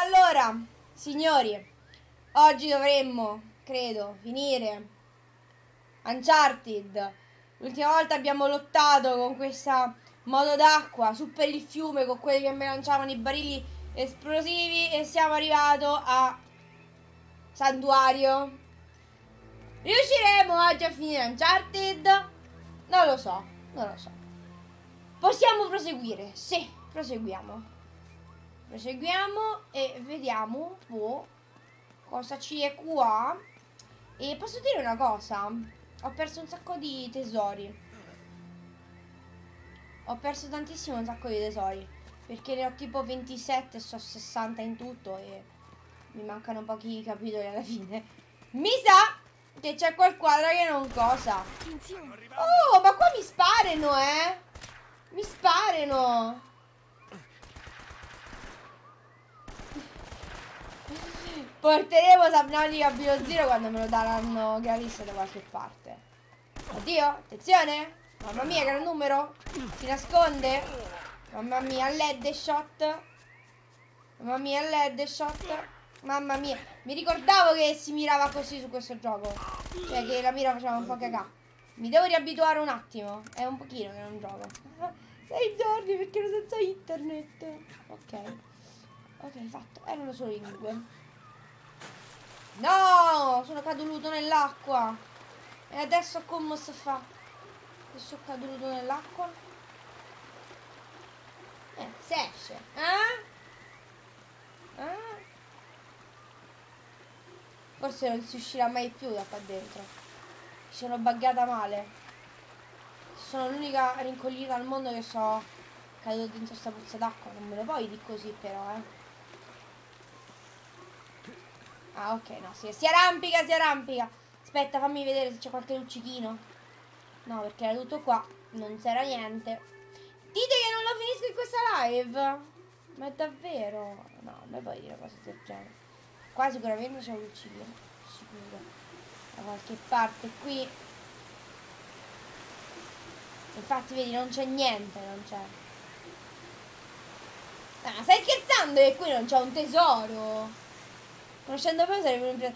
Allora, signori, oggi dovremmo, credo, finire Uncharted. L'ultima volta abbiamo lottato con questa moto d'acqua su per il fiume con quelli che mi lanciavano i barili esplosivi e siamo arrivati a Santuario. Riusciremo oggi a finire Uncharted? Non lo so, non lo so. Possiamo proseguire? Sì, proseguiamo. Proseguiamo e vediamo un po' cosa ci è qua. E posso dire una cosa? Ho perso un sacco di tesori. Ho perso tantissimo un sacco di tesori, perché ne ho tipo 27 e so 60 in tutto e mi mancano pochi capitoli alla fine. Mi sa che c'è qualquadra che non cosa. Oh, ma qua mi sparano, eh! Mi sparano! Porteremo Subnautica B0 quando me lo daranno gratis da qualche parte. Oddio, attenzione! Mamma mia, gran numero! Si nasconde! Mamma mia, LED shot! Mamma mia, LED shot! Mamma mia, mi ricordavo che si mirava così su questo gioco. Cioè che la mira faceva un po' cacà. Mi devo riabituare un attimo. È un pochino che non gioco. 6 giorni perché ero senza internet. Ok. Ok, fatto. Erano solo i 2. No, sono caduto nell'acqua. E adesso come si fa? Che sono caduto nell'acqua? Si esce, eh? Eh? Forse non si uscirà mai più da qua dentro. Mi sono buggata male. Sono l'unica rincoglionita al mondo che so caduto dentro sta puzza d'acqua. Non me lo puoi dire così però, eh. Ah, ok, no, si arrampica, si arrampica. Aspetta, fammi vedere se c'è qualche luccichino. No, perché era tutto qua. Non c'era niente. Dite che non lo finisco in questa live. Ma davvero? No, non mi puoi dire cose del genere. Qua sicuramente c'è un luccichino. Sicuro. Da qualche parte qui. Infatti, vedi, non c'è niente, non c'è. Ah, stai scherzando che qui non c'è un tesoro? Conoscendo poi sarebbe un'impresa.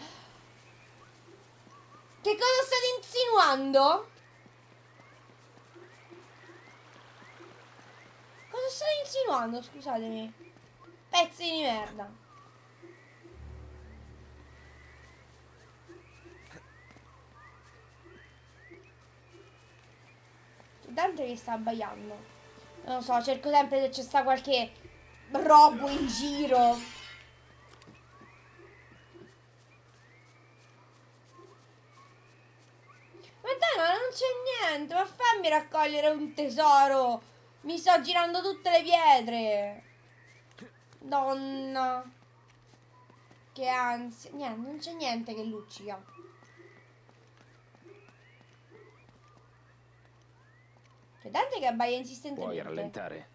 Che cosa state insinuando? Cosa state insinuando? Scusatemi. Pezzi di merda. Dante che sta abbaiando. Non lo so, cerco sempre se ci sta qualche robo in giro. Ma fammi raccogliere un tesoro. Mi sto girando tutte le pietre. Donna. Che ansia. Niente, non c'è niente che luccica. C'è Dante che abbaia insistentemente. Puoi rallentare.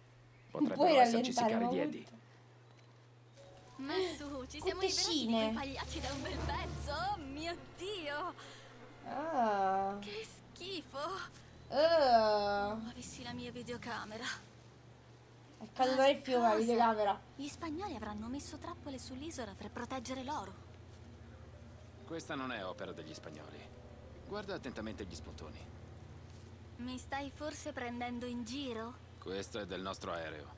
Potrebbero esserci sicari dietro. Ma su, ci siamo liberati dai pagliacci da un bel pezzo. Oh mio Dio. Ah. Che schifo. Non avessi la mia videocamera. È caduta il fiume la videocamera. Gli spagnoli avranno messo trappole sull'isola per proteggere l'oro. Questa non è opera degli spagnoli. Guarda attentamente gli spuntoni. Mi stai forse prendendo in giro? Questo è del nostro aereo.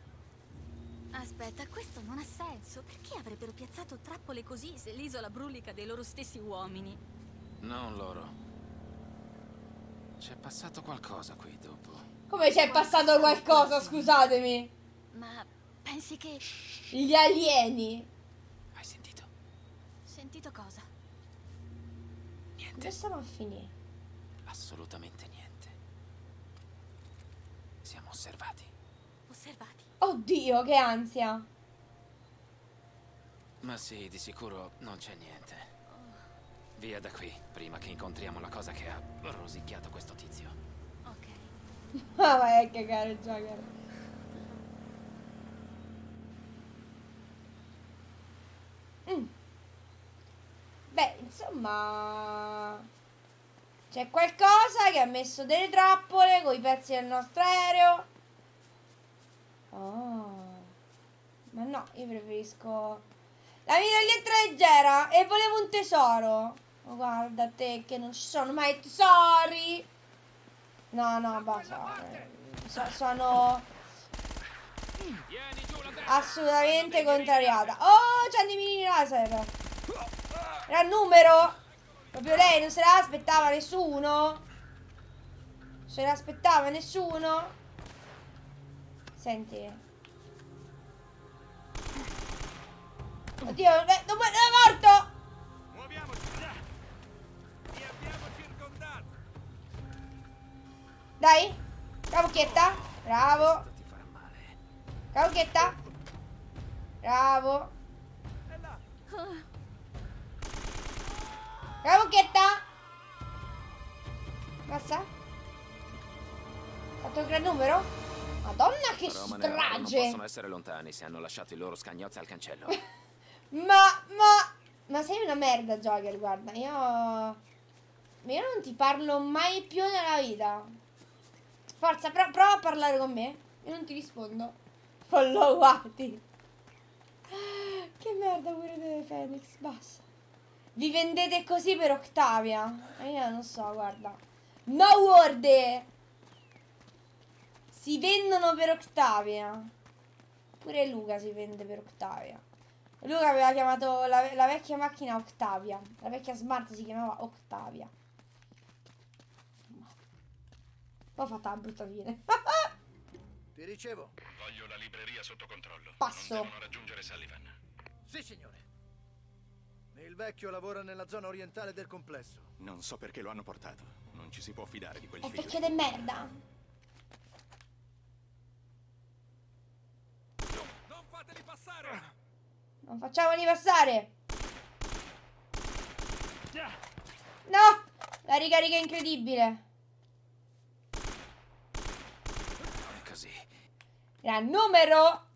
Aspetta, questo non ha senso. Perché avrebbero piazzato trappole così se l'isola brulica dei loro stessi uomini? Non loro. C'è passato qualcosa qui dopo. Come c'è passato qualcosa? Scusatemi. Ma pensi che... Gli alieni. Hai sentito? Sentito cosa? Niente. Dove stiamo a finire? Assolutamente niente. Siamo osservati. Osservati? Oddio, che ansia. Ma sì, di sicuro non c'è niente. Via da qui, prima che incontriamo la cosa che ha rosicchiato questo tizio. Ok. Ma vai a cagare, Joker. Beh, insomma... C'è qualcosa che ha messo delle trappole con i pezzi del nostro aereo. Oh. Ma no, io preferisco... La mia lettera è leggera e volevo un tesoro. Oh, guarda te che non ci sono mai tesori. No, no, basta. Sono assolutamente contrariata. Oh, c'è dei mini laser. Era il numero. Proprio lei non se l'aspettava nessuno. Se l'aspettava nessuno. Senti. Oddio, non è morto! Muoviamoci, ti abbiamo circondato. Dai, cavocchietta, bravo. Cavocchietta, bravo. Cavocchietta. Basta. Fatto un gran numero? Madonna che strage! Non possono essere lontani se hanno lasciato i loro scagnozzi al cancello. Ma sei una merda, Joker, guarda, io non ti parlo mai più nella vita. Forza, prova a parlare con me. Io non ti rispondo. Followati. Che merda pure te, Fenix, basta. Vi vendete così per Octavia? Io non so, guarda. No word! Si vendono per Octavia. Pure Luca si vende per Octavia. Luca aveva chiamato la vecchia macchina Octavia. La vecchia Smart si chiamava Octavia. Poi ho fatto la brutta fine. Ti ricevo. Voglio la libreria sotto controllo. Passo. Non devono raggiungere Sullivan. Sì, signore. Il vecchio lavora nella zona orientale del complesso. Non so perché lo hanno portato. Non ci si può fidare di quel figlio. È perché è merda. Non facciamoli passare. No. La ricarica è incredibile. È così. Gran numero.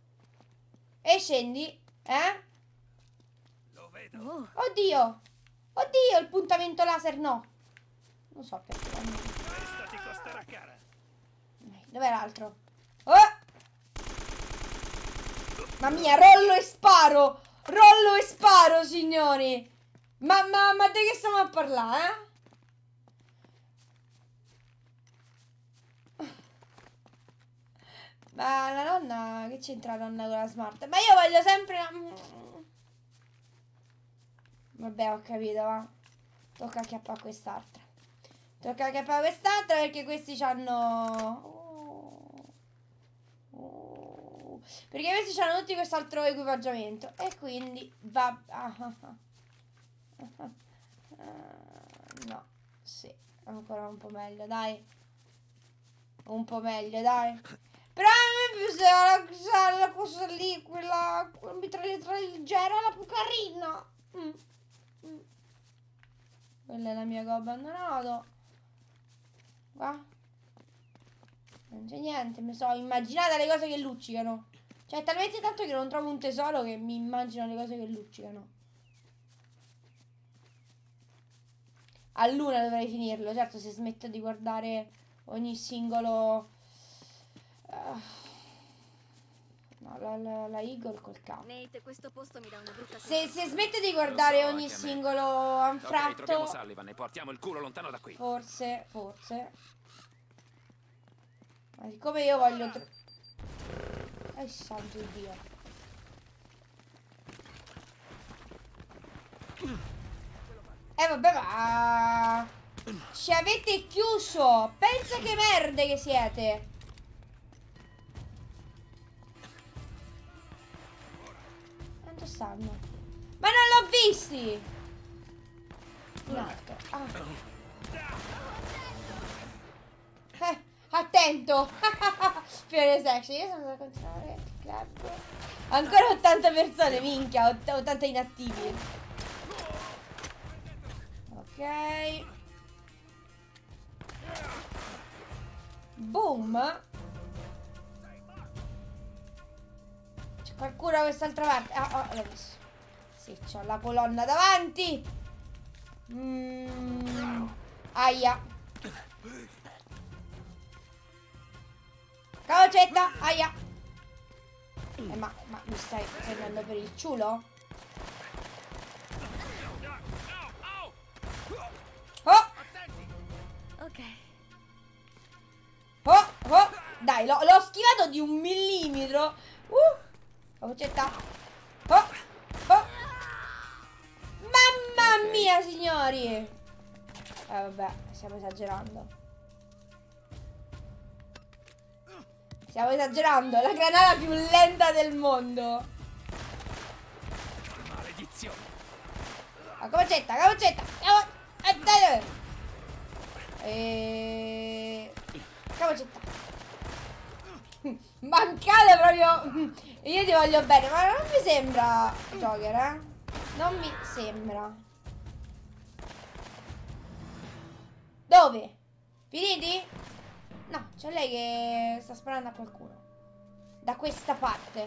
E scendi. Lo vedo. Oddio. Oddio, il puntamento laser no. Non so perché. Questa ti costerà cara. Dov'è l'altro? Oh. Mamma mia, rollo e sparo! Rollo e sparo, signori! Ma di che stiamo a parlare, eh? Ma la nonna... Che c'entra la nonna con la Smart? Ma io voglio sempre... Vabbè, ho capito, va. Tocca acchiappare quest'altra. Tocca acchiappare quest'altra perché questi c'hanno... Perché questi c'hanno tutti quest'altro equipaggiamento. E quindi va. No, sì, ancora un po' meglio, dai. Un po' meglio, dai. Però a me piace la cosa lì, quella mitragliatrice leggera, la più carina. Quella è la mia che ho abbandonato. Qua non c'è niente, mi sono immaginata le cose che luccicano. Cioè, talmente tanto che non trovo un tesoro che mi immagino le cose che luccicano. A luna dovrei finirlo, certo, se smetto di guardare ogni singolo... No, la Eagle col capo. Nate, questo posto mi dà una brutta sensazione. Se smetto di guardare ogni singolo anfratto... Ok, troviamo Sullivan e portiamo il culo lontano da qui. Forse... Ma siccome io voglio... santo Dio. Vabbè, ma... Ci avete chiuso! Pensa che merde che siete! Quanto stanno? Ma non l'ho visti! Un altro. Attento! Fiore sexy, io sono da continuare il club. Ancora 80 persone, minchia, 80 inattivi. Ok. Boom. C'è qualcuno da quest'altra parte? L'ho messo. Sì, c'ho la colonna davanti. Aia. Cavocetta, aia! Ma mi stai prendendo per il ciulo? Ok. Oh, oh, dai, l'ho schivato di 1 millimetro. La boccetta. Oh, oh. Mamma mia, signori. Vabbè, stiamo esagerando. Stiamo esagerando. La granata più lenta del mondo. Maledizione. La boccetta, la boccetta. Mancale proprio. Io ti voglio bene, ma non mi sembra Joker, eh? Non mi sembra. Dove? Finiti? No, c'è lei che sta sparando a qualcuno. Da questa parte.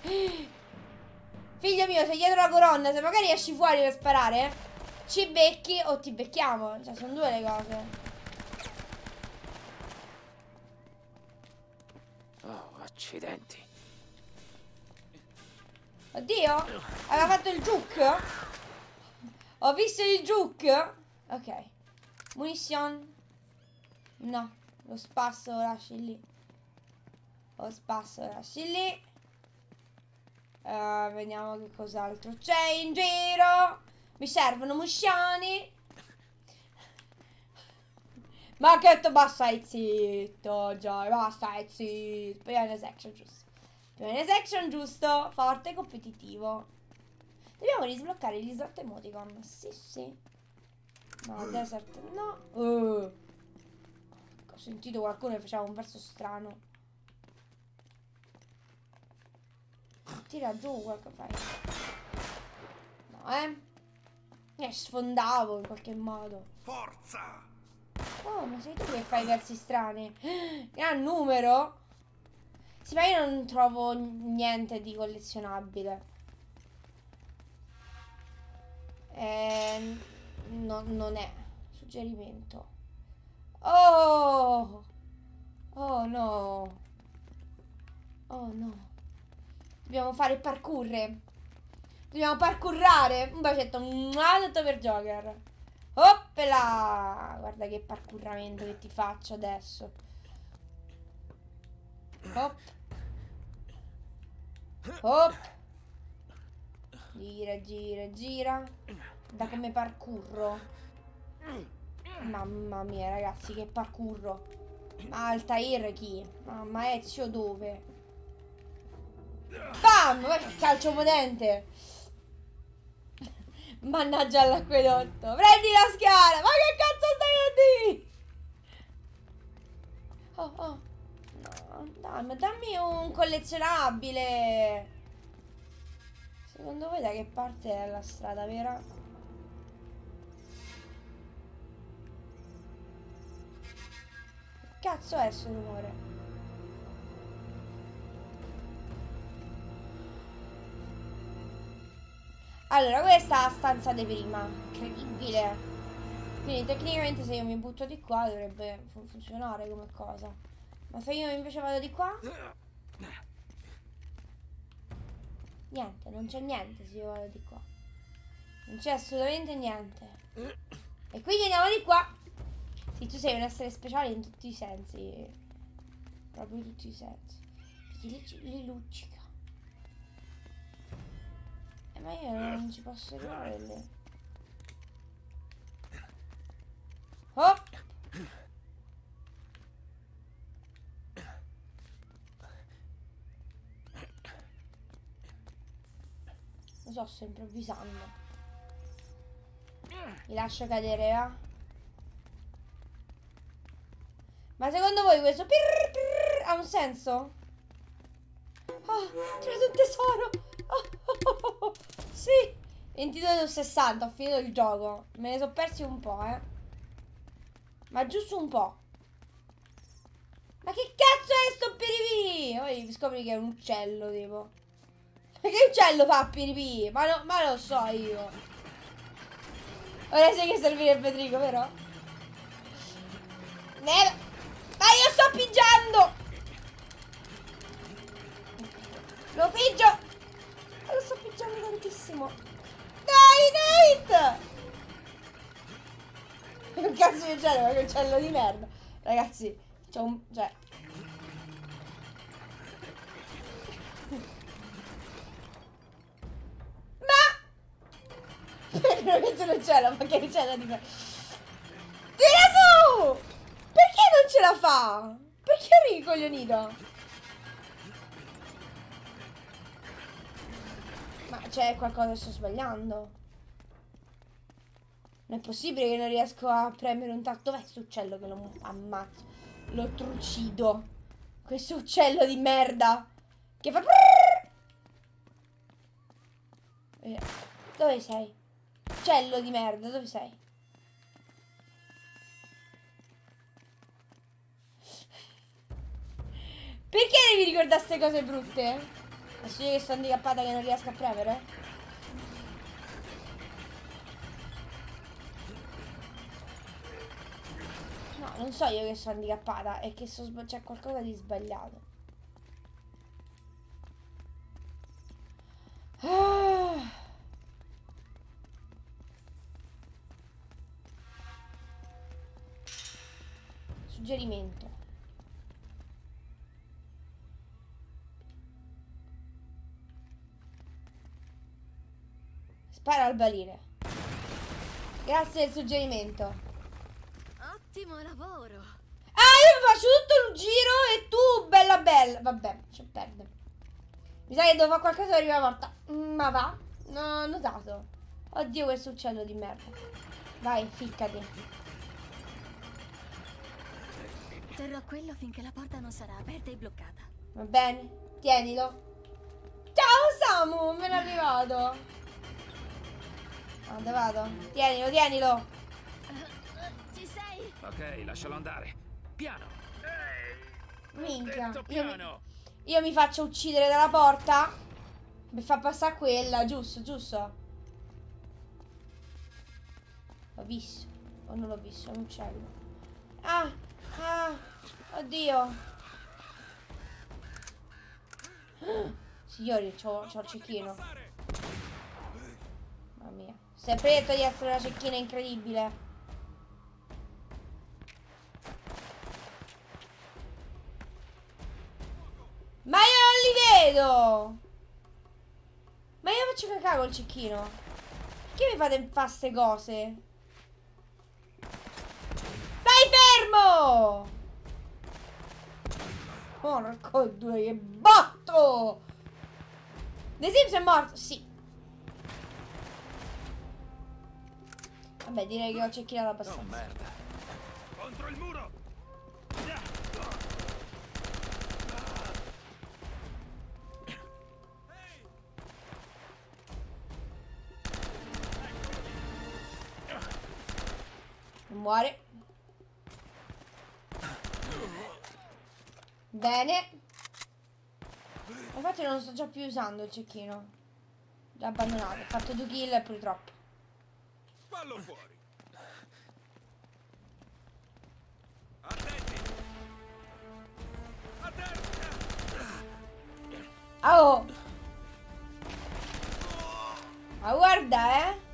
Figlio mio, sei dietro la corona. Se magari esci fuori per sparare, ci becchi o ti becchiamo. Cioè, sono due le cose. Oh, accidenti. Oddio, aveva fatto il juke. Ho visto il juke. Ok. Munition. No, lo spasso lo lasci lì. Lo spasso lo lasci lì. Vediamo che cos'altro c'è in giro. Mi servono musciani. Ma che tu basta e zitto, Joy, basta e zitto. Prima section giusto. Prima section giusto, forte e competitivo. Dobbiamo risbloccare gli slot emoticon. Sì, sì. No, desert no. Ho sentito qualcuno che faceva un verso strano. Tira giù qualcosa, fai. No, eh. Sfondavo in qualche modo. Forza! Oh, ma sei tu che fai versi strani? Gran numero? Sì, ma io non trovo niente di collezionabile. No, non è suggerimento. Oh! Oh no! Oh no! Dobbiamo fare parkour. Dobbiamo parkourare. Un bacetto, tutto per Joker. Oppela! Guarda che parcurramento che ti faccio adesso. Hop. Hop. Gira, gira, gira. Da come parcurro. Mamma mia, ragazzi, che parcurro. Ma Altair chi? Mamma, Ezio dove? Bam! Guarda che calcio potente! Mannaggia all'acquedotto. Prendi la scala. Ma che cazzo stai a dire? Oh, oh. No, dammi un collezionabile. Secondo voi da che parte è la strada vera? Che cazzo è sto rumore? Allora, questa è la stanza di prima. Incredibile. Quindi tecnicamente se io mi butto di qua dovrebbe funzionare come cosa. Ma se io invece vado di qua? Niente, non c'è niente se io vado di qua. Non c'è assolutamente niente. E quindi andiamo di qua. Sì, tu sei un essere speciale in tutti i sensi. Proprio in tutti i sensi. Perché li luccica. Ma io non ci posso arrivare lì. Oh! Lo so, sto improvvisando. Mi lascio cadere, va? Ma secondo voi questo pirr, pirr, ha un senso? Oh, ho trovato un tesoro! Oh, sì, 22,60. Ho finito il gioco. Me ne sono persi un po', eh. Ma giusto un po'. Ma che cazzo è sto piripì? Poi scopri che è un uccello, tipo. Ma che uccello fa piripì? Ma lo so io. Ora sai che servirebbe Trigo, vero? Ma io sto pigiando. Lo pigio. Lo sto picciando tantissimo. Dai, Nate! Che cazzo di genere? cancello di merda. Ragazzi, c'è un... cioè... ma! Veramente non c'è la cancello di merda. Tira su! Perché non ce la fa? Perché è ricoglionito? Ma c'è qualcosa che sto sbagliando. Non è possibile che non riesco a premere un tatto. Dov'è questo uccello che lo ammazzo? Lo trucido. Questo uccello di merda che fa... Dove sei? Uccello di merda, dove sei? Perché devi ricordare queste cose brutte? Adesso io che sono handicappata che non riesco a premere. No, non so io che sono handicappata. È che c'è qualcosa di sbagliato. Ah. Suggerimento. Spara al barile. Grazie del suggerimento. Ottimo lavoro. Ah, io mi faccio tutto un giro e tu bella bella. Vabbè, ci perdo. Mi sa che devo fare qualcosa la prima volta. Ma va, non ho notato. Oddio questo uccello di merda. Vai, ficcati. Terrò quello finché la porta non sarà aperta e bloccata. Va bene, tienilo. Ciao Samu, me l'ha arrivato. Dove vado? Tienilo, tienilo! Ci sei? Ok, lascialo andare. Piano! Minchia! Io mi faccio uccidere dalla porta? Mi fa passare quella, giusto, giusto? L'ho visto. O non l'ho visto, è un uccello. Ah! Ah! Oddio! Signori, c'ho il cecchino. Mamma mia. Si è preso dietro una cecchina incredibile. Ma io non li vedo! Ma io faccio cacare col cecchino. Perché mi fate fare ste cose? Stai fermo! Porco due, che botto! The Sims è morto, sì. Vabbè, direi che ho cecchinato abbastanza. Oh, merda. Contro il muro. Non muore. Bene. Infatti non lo sto già più usando il cecchino. Già abbandonato. Ho fatto 2 kill purtroppo. Fallo fuori. Attenti. Attenti. Oh. Ma guarda, eh.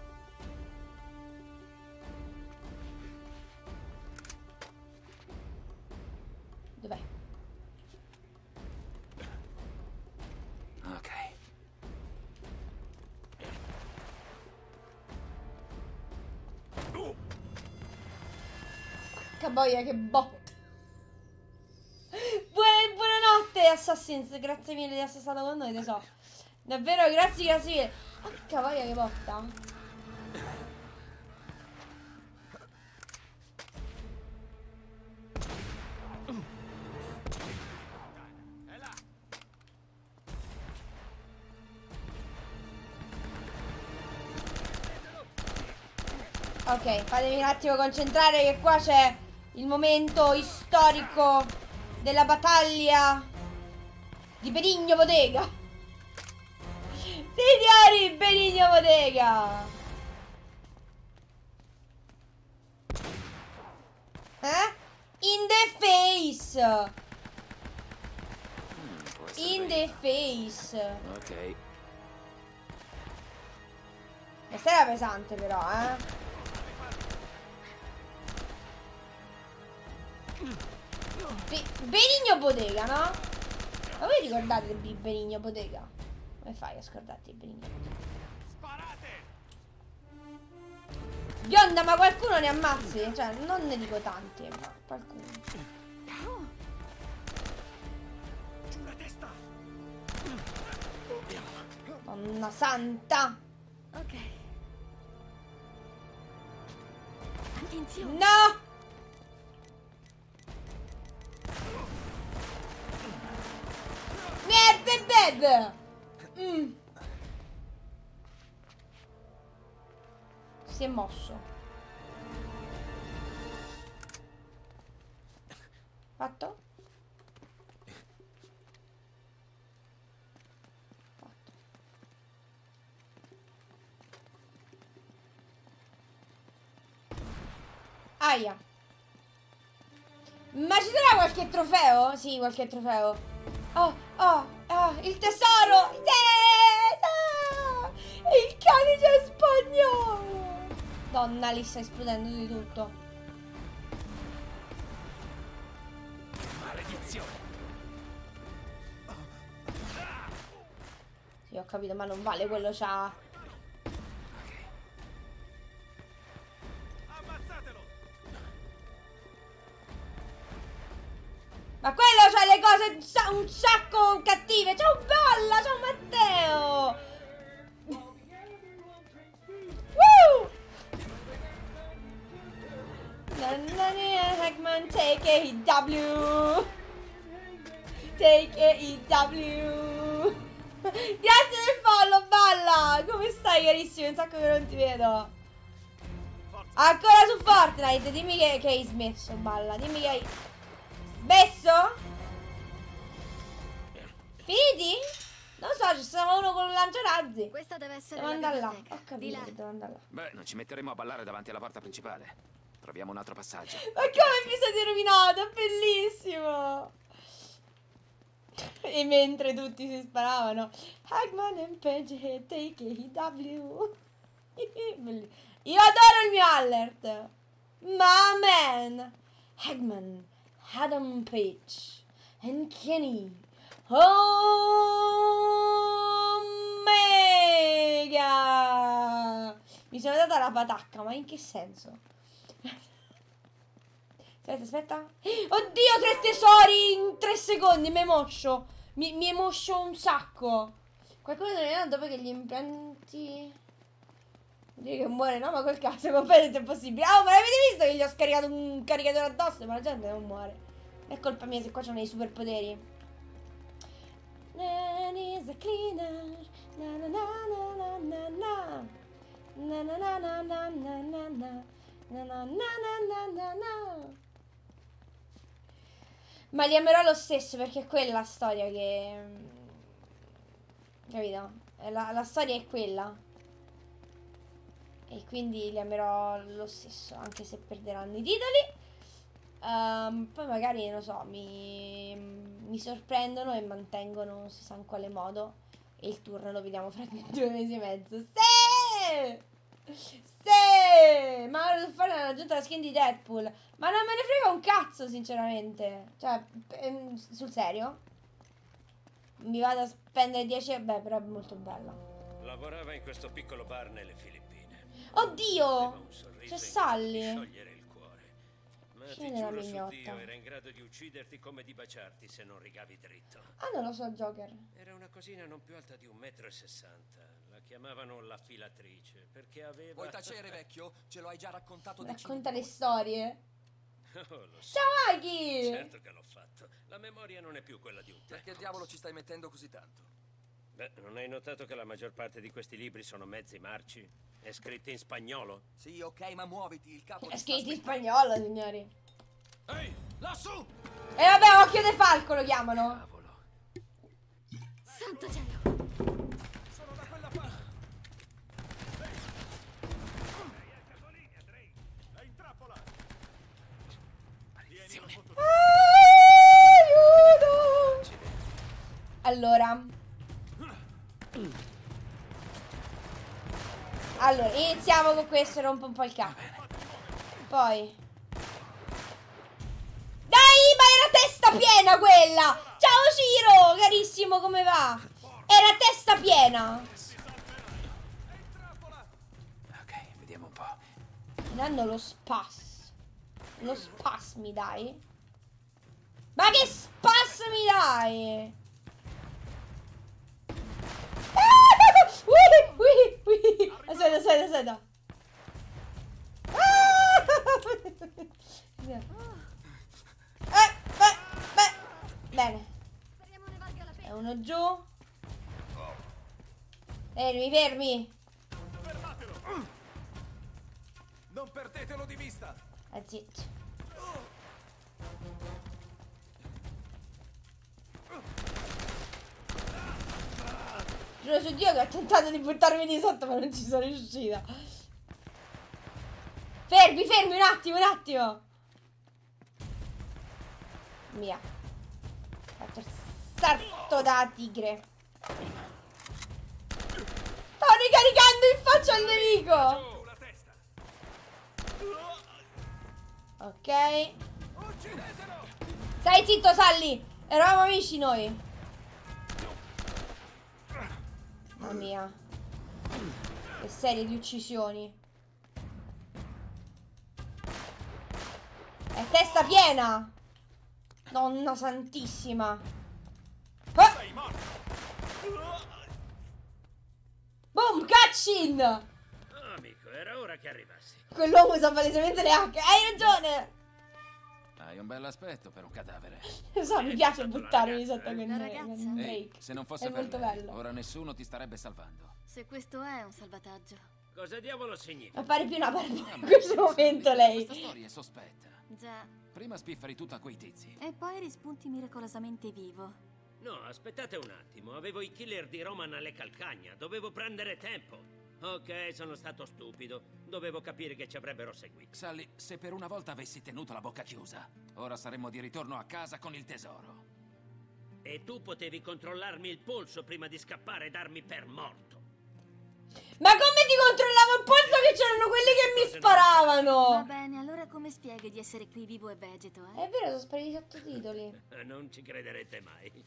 Dov'è? Ok. Boia, che botto. Buonanotte Assassins, grazie mille di essere stato con noi, tesoro. Davvero grazie, grazie mille. Porca boia, che botta. Ok, fatemi un attimo concentrare che qua c'è il momento storico della battaglia di Benigno Bodega. Signori, Benigno Bodega. In the face. In the face. Ok. Questa era pesante però, eh. Benigno Bodega, no? Ma voi ricordate di Benigno Bodega? Come fai a scordarti Benigno Bodega? Sparate! Bionda, ma qualcuno ne ammazzi? Cioè, non ne dico tanti, ma qualcuno. Madonna santa! Ok. Attenzione! No! Si è mosso. Fatto? Fatto. Aia. Ma ci sarà qualche trofeo? Sì, qualche trofeo. Oh, oh. Ah, il tesoro! Tesoro! Il calice spagnolo! Donna, lì sta esplodendo di tutto. Maledizione! Sì, ho capito, ma non vale quello c'ha... Ammazzatelo! Ma quello c'ha le cose un sacco cattive. Ciao Balla, ciao Matteo. Woo! Hackman, take AEW. Take AEW. Grazie del follow, Balla. Come stai, carissimo? Un sacco che non ti vedo. Ancora su Fortnite. Dimmi che hai smesso, Balla. Dimmi che hai... Besso? Finiti? Non so, ci sono uno con un lanciarazzi. Questa deve essere... Devo andare là. Ho capito che devo andare là. Beh, non ci metteremo a ballare davanti alla porta principale. Troviamo un altro passaggio. Ma come mi siete rovinato? Bellissimo. E mentre tutti si sparavano. Hackman and Page e Take AEW. Io adoro il mio alert. Ma man. Hackman. Adam Page and Kenny Omega. Mi sono data la patacca, ma in che senso? Aspetta, aspetta. Oddio, tre tesori in 3 secondi. Mi emoscio. Mi emoscio un sacco. Qualcuno non è dopo che gli impianti... Dire che muore, no? Ma quel cazzo, ma vedete, è possibile. Ah, oh, ma l'avete visto che gli ho scaricato un caricatore addosso? Ma la gente non muore. Non è colpa mia se qua c'hanno i superpoteri. Ma li amerò lo stesso, perché è quella la storia che... Capito? La storia è quella. E quindi li amerò lo stesso, anche se perderanno i titoli. Poi magari, non so, mi sorprendono e mantengono, non si sa in quale modo. E il turno lo vediamo fra 2 mesi e mezzo. Sì! Sì! Ma hanno aggiunto la skin di Deadpool. Ma non me ne frega un cazzo, sinceramente. Cioè, sul serio? Mi vado a spendere 10, beh, però è molto bella. Lavorava in questo piccolo bar nelle Filippine. Oddio! C'è Sally! Scende la mignotta. Era in grado di ucciderti come di baciarti se non rigavi dritto. Ah, non lo so, Joker. Era una cosina non più alta di 1,60 m. La chiamavano la filatrice perché aveva... Vuoi tacere, vecchio? Ce lo hai già raccontato. Racconta le storie. Oh, lo so. Ciao, Aghi! Certo che l'ho fatto. La memoria non è più quella di un tempo. Perché diavolo ci stai mettendo così tanto? Beh, non hai notato che la maggior parte di questi libri sono mezzi marci? È scritto in spagnolo? Sì, ok, ma muoviti, il capo... È scritto in spagnolo, signori. Ehi, lassù! E vabbè, occhio de falco lo chiamano. Cavolo. Santo cielo. Sono da quella parte. Sei a casolina, Drake. È in trappola. Maledizione. Aiuto! Allora, iniziamo con questo e rompo un po' il capo. Poi... Dai, ma era testa piena quella! Ciao Ciro, carissimo, come va? Era testa piena! Ok, vediamo un po'. Dando lo spas. Lo spas mi dai? Ma che spas mi dai? Aspetta, aspetta, aspetta. Bene. È uno giù. Fermi, fermi. Non perdetelo di vista. Zitto. Giuro su Dio che ho tentato di buttarmi di sotto, ma non ci sono riuscita. Fermi, fermi, un attimo, un attimo. Via. Faccio il salto da tigre. Sto ricaricando in faccia al nemico. Ok. Stai zitto, Sally. Eravamo amici noi. Mamma mia, che serie di uccisioni. È testa piena. Donna santissima. Oh. Boom, cutscene. Amico, era ora che arrivassi. Quell'uomo usa palesemente le hacche. Hai ragione. Hai un bel aspetto per un cadavere. Lo so, mi piace buttarmi sotto con Drake. Se non fosse per lei, ora nessuno ti starebbe salvando. Se questo è un salvataggio, cosa diavolo significa? Appare più una barba in questo momento lei. Questa storia è sospetta. Già. Prima spifferi tutto a quei tizi e poi rispunti miracolosamente vivo. No, aspettate un attimo. Avevo i killer di Roman alle calcagna. Dovevo prendere tempo. Ok, sono stato stupido. Dovevo capire che ci avrebbero seguito. Sally, se per una volta avessi tenuto la bocca chiusa, ora saremmo di ritorno a casa con il tesoro. E tu potevi controllarmi il polso prima di scappare e darmi per morto. Ma come ti controllavo il polso che c'erano quelli che mi sparavano? Va bene, allora come spieghi di essere qui vivo e vegeto, eh? È vero, sono spariti i sottotitoli. Non ci crederete mai.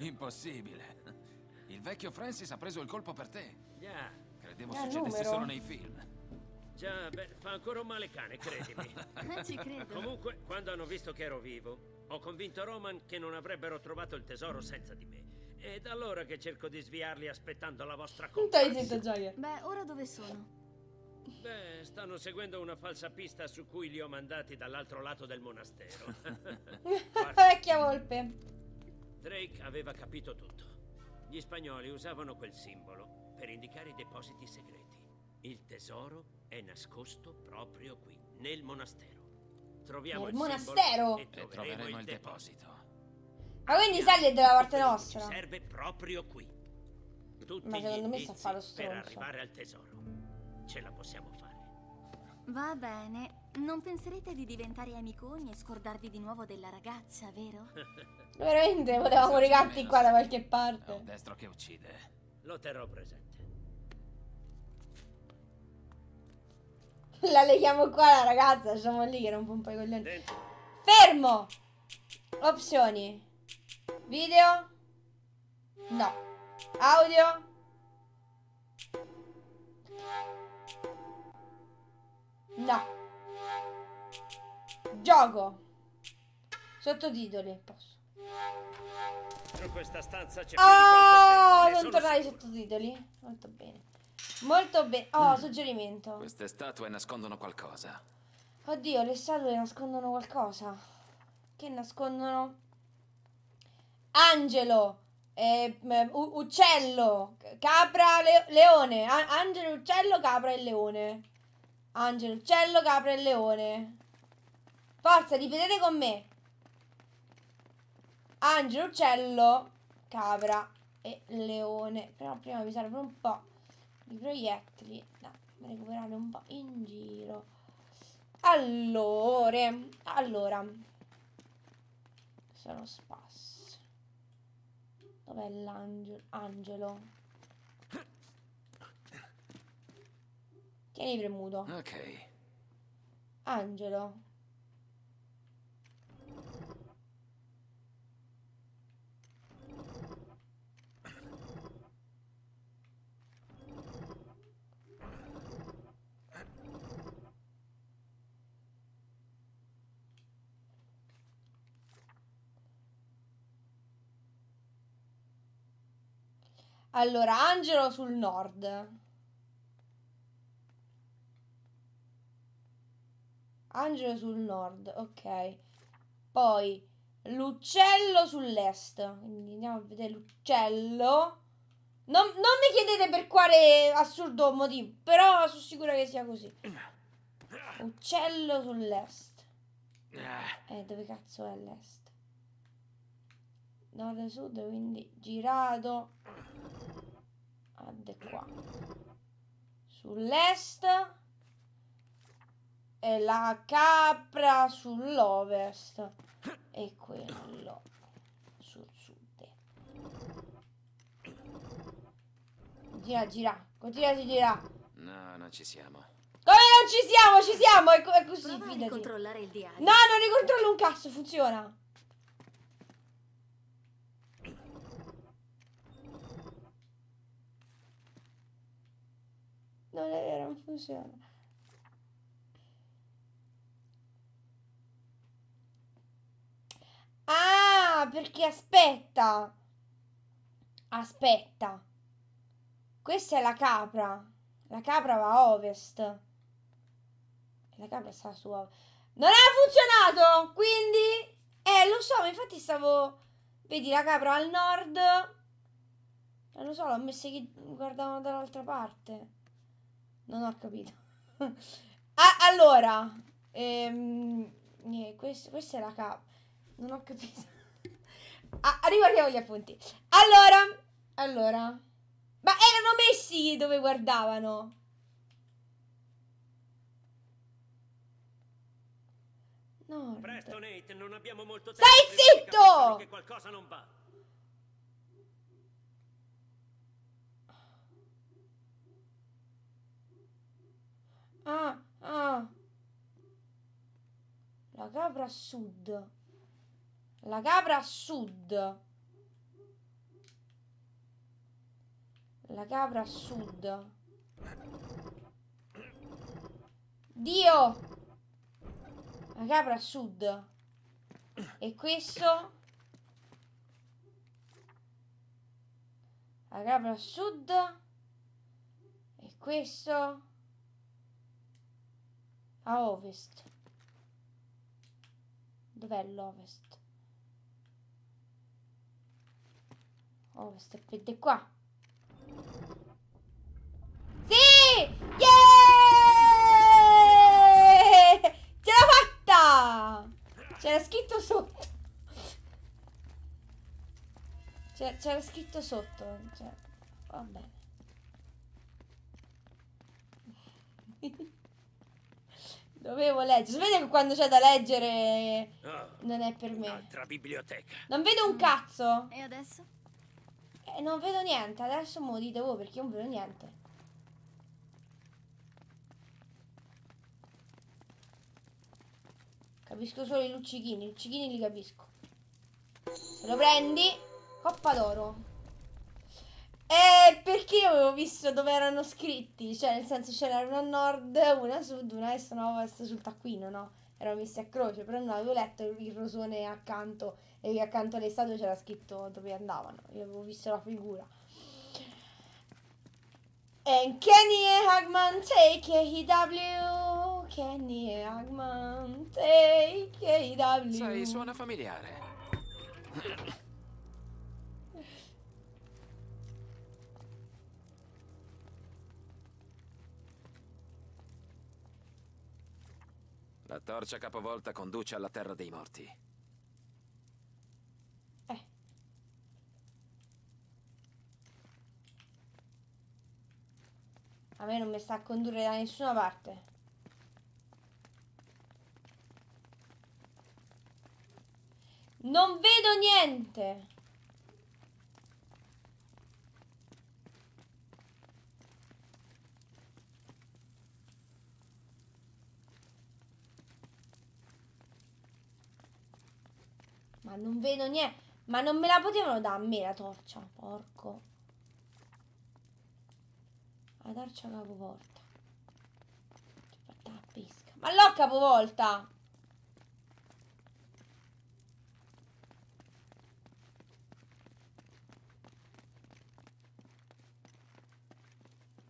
Impossibile. Il vecchio Francis ha preso il colpo per te. Yeah. Credevo succedesse solo nei film. Già, beh, fa ancora un male cane, credimi. Non ci credo. Comunque, quando hanno visto che ero vivo, ho convinto Roman che non avrebbero trovato il tesoro senza di me. È da allora che cerco di sviarli aspettando la vostra comparsa. Beh, ora dove sono? Beh, stanno seguendo una falsa pista su cui li ho mandati dall'altro lato del monastero. Vecchia volpe. Drake aveva capito tutto. Gli spagnoli usavano quel simbolo per indicare i depositi segreti. Il tesoro è nascosto proprio qui, nel monastero. Troviamo il monastero e troveremo il deposito. Ma quindi Sally è della parte nostra. Serve proprio qui. Tutti ma secondo me sta a fare lo stronzo. Per arrivare al tesoro. Ce la possiamo fare. Va bene. Non penserete di diventare amiconi e scordarvi di nuovo della ragazza, vero? Veramente, volevamo regarti qua da qualche parte. È un destro che uccide. Lo terrò presente. La leghiamo qua la ragazza, siamo lì che era un po' i coglioni. Fermo! Opzioni. Video? No. Audio? No. Gioco. Sottotitoli. Posso. In questa stanza c'è più di sono tornati i sottotitoli. Molto bene. Molto bene. Oh, suggerimento. Queste statue nascondono qualcosa. Oddio, le statue nascondono qualcosa. Che nascondono? Angelo, uccello, capra, leone. Angelo, uccello, capra e leone. Angelo, uccello, capra e leone. Forza, ripetete con me. Angelo, uccello, capra e leone. Però prima mi serve un po' di proiettili da recuperare un po' in giro. Allora. Questo è uno spasso. Dov'è l'angelo? Angelo. Tieni premuto. Ok. Angelo. Allora, Angelo sul nord. Angelo sul nord, ok. Poi l'uccello sull'est. Quindi andiamo a vedere l'uccello. Non mi chiedete per quale assurdo motivo, però sono sicura che sia così. Uccello sull'est. Dove cazzo è l'est? Nord e sud, quindi girato ad qua sull'est e la capra sull'ovest e quello sul sud. Gira, gira, continua a girare. No, non ci siamo. Come non ci siamo? Ci siamo, è così. Prova a ricontrollare il diario. No, non ricontrollo un cazzo, funziona. Non è vero, non funziona. Ah, perché aspetta. Aspetta. Questa è la capra. La capra va a ovest. La capra sta su ovest. Non ha funzionato, quindi... lo so, ma infatti stavo... Vedi, la capra al nord. Non lo so, l'ho messa che guardavano dall'altra parte. Non ho capito. Allora questa è la cap. Non ho capito. Riguardiamo gli appunti. Allora ma erano messi dove guardavano. No. Presto Nate, non abbiamo molto tempo. Stai zitto! Che qualcosa non va. Ah, la capra a sud. La capra a sud. La capra a sud. Dio. La capra a sud. E questo? La capra a sud. E questo? A ovest. Dov'è l'ovest? Ovest è qua. Sì! Yeah! Ce l'ho fatta! C'era scritto sotto. C'era scritto sotto. Va bene. Dovevo leggere. Sapete che quando c'è da leggere non è per me. Un'altra biblioteca. Non vedo un cazzo. E adesso? Non vedo niente. Adesso me lo dite voi perché io non vedo niente. Capisco solo i luccichini. I luccichini li capisco. Se lo prendi, coppa d'oro. Perché io avevo visto dove erano scritti. Cioè nel senso c'era una a nord, una a sud, una a est, una a ovest sul taccuino, no? Erano messi a croce. Però non avevo letto il rosone accanto. E accanto alle statue c'era scritto dove andavano. Io avevo visto la figura. And Kenny Hagman take AEW. Kenny Hagman take AEW. Sai, suona familiare. La torcia capovolta conduce alla terra dei morti. A me non mi sta a condurre da nessuna parte. Non vedo niente. Ma non vedo niente. Ma non me la potevano dare a me la torcia. Porco. La torcia capovolta. Ci ho fatta la pesca. Ma l'ho capovolta.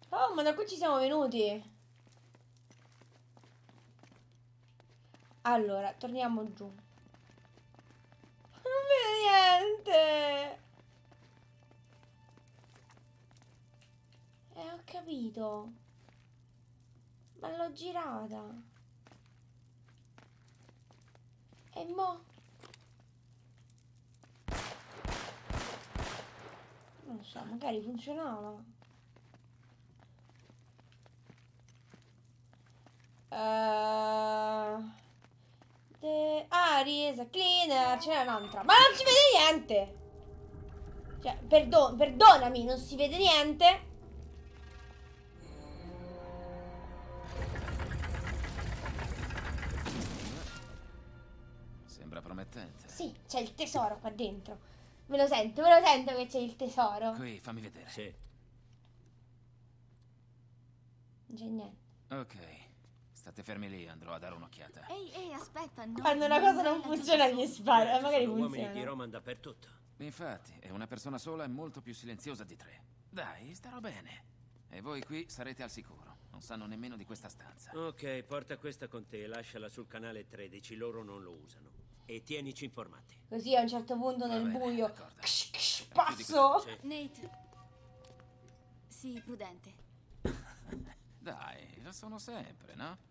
Oh, ma da qui ci siamo venuti. Allora, torniamo giù. Non vedo niente. Ho capito. Ma l'ho girata. E mo? Non so, magari funzionava. Riesa cleaner. Ce n'è un'altra. Ma non si vede niente. Cioè, perdonami, non si vede niente. Sembra promettente. Sì, c'è il tesoro qua dentro. Me lo sento che c'è il tesoro. Qui, fammi vedere. Sì. Non c'è niente. Ok. State fermi lì, andrò a dare un'occhiata. Ehi, aspetta, no. Quando una cosa non funziona mi sparo, magari funziona. Ci sono uomini di Roman dappertutto. Infatti, è una persona sola e molto più silenziosa di tre. Dai, starò bene. E voi qui sarete al sicuro. Non sanno nemmeno di questa stanza. Ok, porta questa con te e lasciala sul canale 13, loro non lo usano. E tienici informati. Così a un certo punto nel buio. Passo! Nate. Sii prudente. Dai, lo sono sempre, no?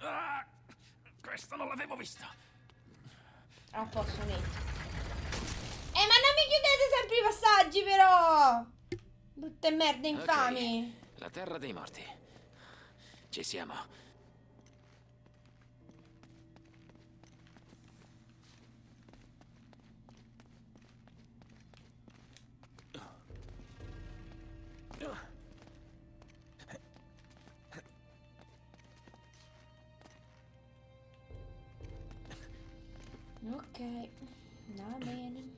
Ah, questo non l'avevo visto. A posto, Nate. Ma non mi chiudete sempre i passaggi, però. Brutte merda infami. Okay. La terra dei morti. Ci siamo. Ok, va bene.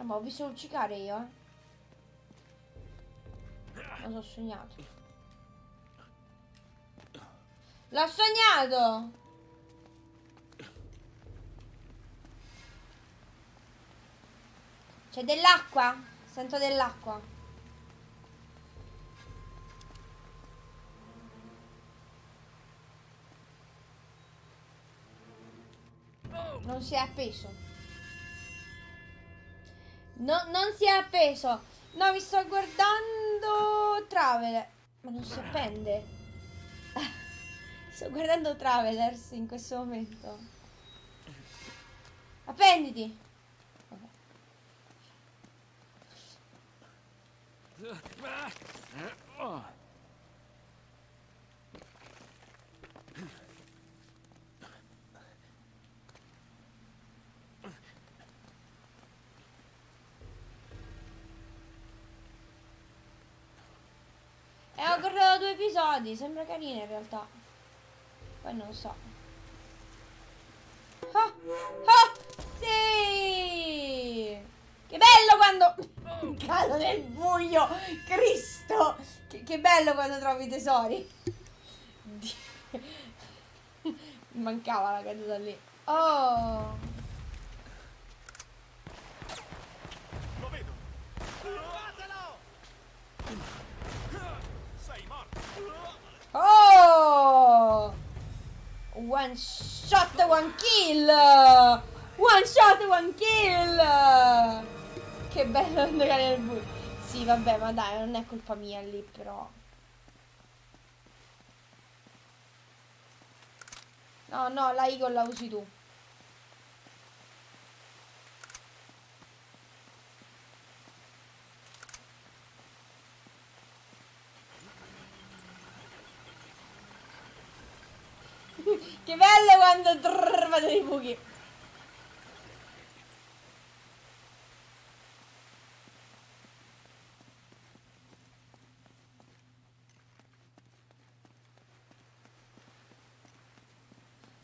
Ma ho visto luccicare io, eh. L'ho sognato. L'ho sognato! C'è dell'acqua? Sento dell'acqua. Non si è appeso. No, non si è appeso. No, vi sto guardando Traveler. Ma non si appende. Sto guardando Travelers in questo momento. Appenditi. Okay. Ho guardato 2 episodi, sembra carina in realtà. Poi non so. Ah, ah, sì! Che bello quando... Cado nel buio! Cristo! Che bello quando trovi i tesori. Mancava la caduta lì. Oh! Lo vedo! Trovatelo! Oh! One shot, one kill! One shot, one kill! Che bello andare nel buio. Sì, vabbè, ma dai, non è colpa mia lì, però. No, no, la Eagle la usi tu. Che bello quando vado nei buchi.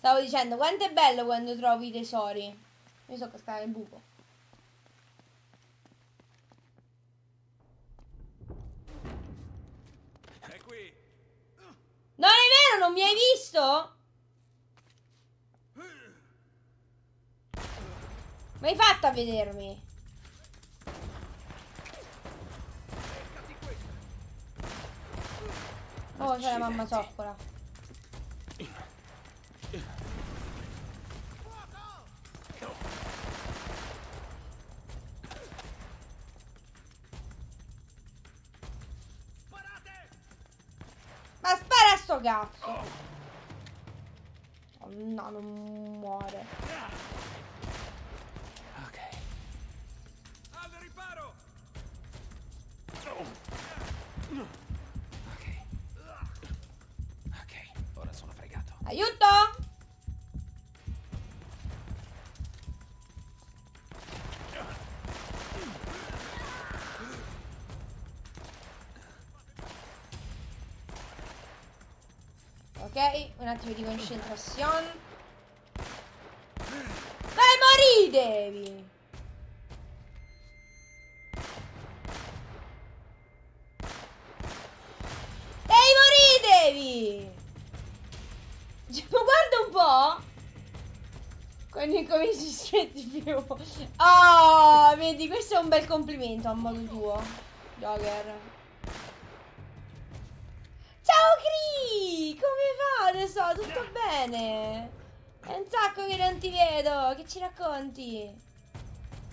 Stavo dicendo, quanto è bello quando trovi i tesori. Mi so cascare nel buco. È qui. Non è vero, non mi hai visto? Ma hai fatto a vedermi? Oh, c'è la mamma zoccola. Ma spara a sto cazzo. Oh no, non muore. Ok. Al riparo. Aiuto! Ok, un attimo di concentrazione. Vai, morì, devi! Come si sente più. Oh, vedi, questo è un bel complimento a modo tuo, Joker. Ciao Cree, come va adesso? Tutto bene? È un sacco che non ti vedo, che ci racconti?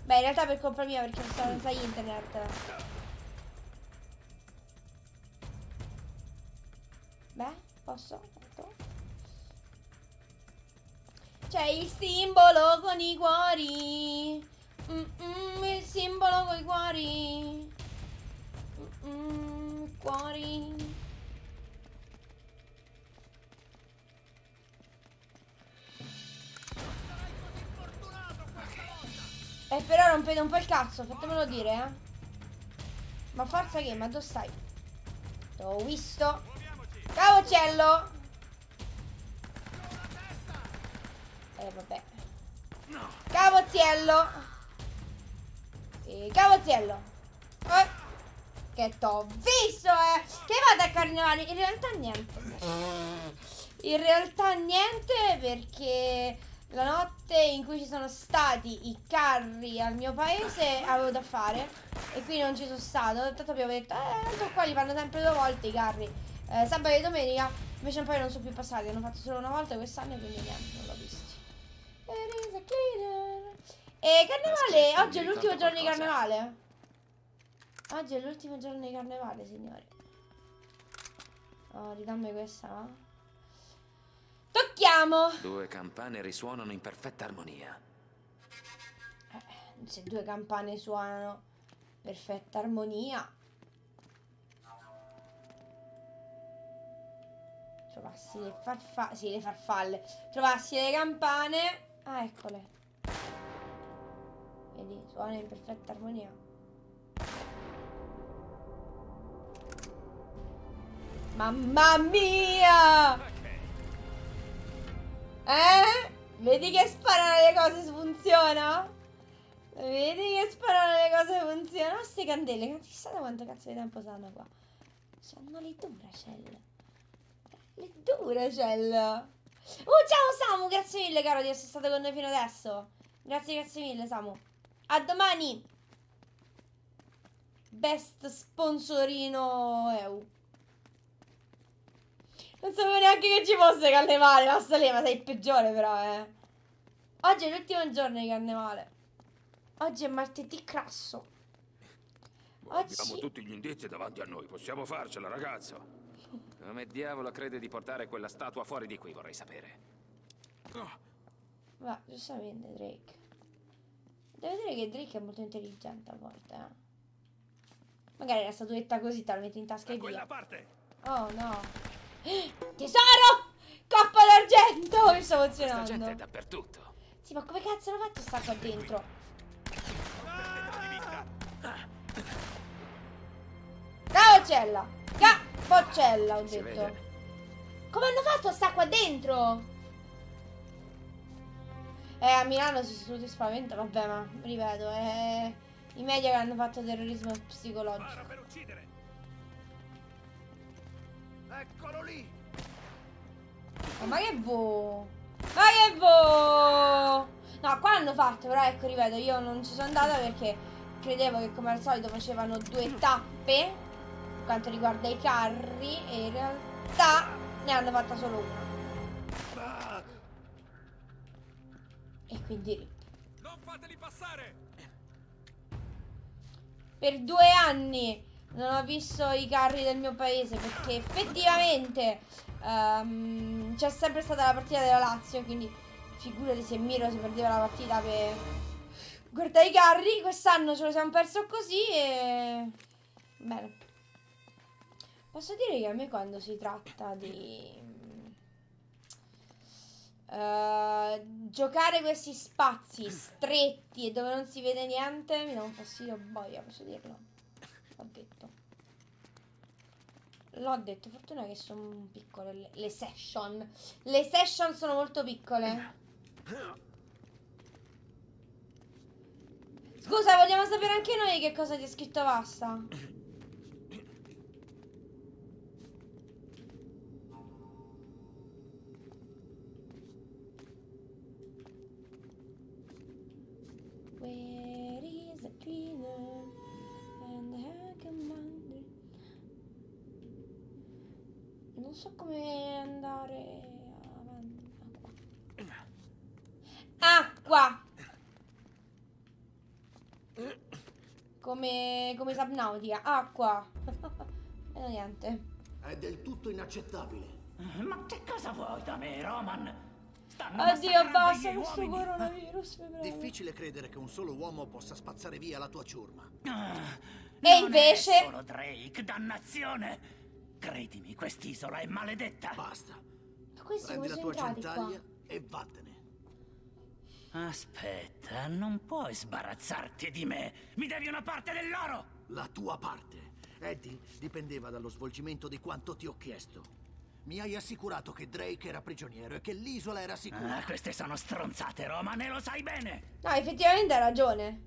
Beh, in realtà per colpa mia perché non sai internet. Beh, posso? C'è il simbolo con i cuori. Il simbolo con i cuori. Cuori. E però rompete un po' il cazzo, fatemelo dire, eh. Ma forza che, ma dove stai? T'ho visto. Ciao uccello. Vabbè. No. Cavoziello. Cavoziello. Che t'ho visto, eh. Che vado a Carnevale? In realtà niente. In realtà niente perché la notte in cui ci sono stati i carri al mio paese avevo da fare e qui non ci sono stato. Tanto abbiamo detto, tanto qua li fanno sempre 2 volte i carri. Sabato e domenica. Invece poi non sono più passati, hanno fatto solo 1 volta quest'anno e quindi niente, non l'ho visto. E Carnevale, oggi è l'ultimo giorno di Carnevale. Oggi è l'ultimo giorno di Carnevale, signori. Oh, ridammi questa, va? Tocchiamo! 2 campane risuonano in perfetta armonia. Se 2 campane suonano perfetta armonia. Trovassi le farfalle. Sì, le farfalle. Trovassi le campane. Ah, eccole. Vedi, suona in perfetta armonia. Mamma mia! Eh? Vedi che sparano le cose, funziona? Vedi che sparano le cose, funziona? Ste candele, non chissà da quanto cazzo di tempo stanno qua. C'hanno le Duracell. Le Duracell. Ciao Samu, grazie mille caro di essere stato con noi fino adesso. Grazie mille Samu. A domani. Best sponsorino EU. Non sapevo neanche che ci fosse Carnevale. Basta lì, ma sei il peggiore però, eh. Oggi è l'ultimo giorno di Carnevale. Oggi è martedì crasso. Oggi... abbiamo tutti gli indizi davanti a noi. Possiamo farcela, ragazzo. Come diavolo crede di portare quella statua fuori di qui, vorrei sapere. Ma giustamente Drake. Devo dire che Drake è molto intelligente a volte, eh. Magari la statuetta così te la metti in tasca e via. Oh no. Tesoro! Coppa d'argento! Mi sto emozionando. Questa gente è dappertutto. Sì, ma come cazzo l'ho fatto sta qua dentro? Ciao Cella! Boccella, ho detto. Come hanno fatto a sta qua dentro? A Milano si sono tutti spaventati. Vabbè, ma ripeto, i media che hanno fatto terrorismo psicologico. Per uccidere. Eccolo lì. Oh, ma che boh! Ma che boh! No, qua hanno fatto, però ecco, ripeto, io non ci sono andata perché credevo che come al solito facevano due tappe per quanto riguarda i carri e in realtà ne hanno fatta solo una. E quindi non fateli passare! Per 2 anni non ho visto i carri del mio paese perché effettivamente c'è sempre stata la partita della Lazio, quindi figurati se Miro si perdeva la partita per guardare i carri. Quest'anno ce lo siamo perso così e... bene. Posso dire che a me quando si tratta di giocare questi spazi stretti e dove non si vede niente mi dà un fastidio boia, posso dirlo. L'ho detto. L'ho detto, fortuna che sono piccole le session. Le session sono molto piccole. Scusa, vogliamo sapere anche noi che cosa ti è scritto Vasta? Where is the cleaner? Non so come andare avanti. Acqua! Come Subnautica, acqua! E non niente. È del tutto inaccettabile. Ma che cosa vuoi da me, Roman? Oddio, basta questo coronavirus. Difficile credere che un solo uomo possa spazzare via la tua ciurma. E invece... non è solo Drake, dannazione! Credimi, quest'isola è maledetta. Basta. Prendi la tua centaglia e vattene. Aspetta, non puoi sbarazzarti di me. Mi devi una parte dell'oro. La tua parte, Eddie, dipendeva dallo svolgimento di quanto ti ho chiesto. Mi hai assicurato che Drake era prigioniero e che l'isola era sicura. Queste sono stronzate, Roma, ne lo sai bene. No, effettivamente hai ragione.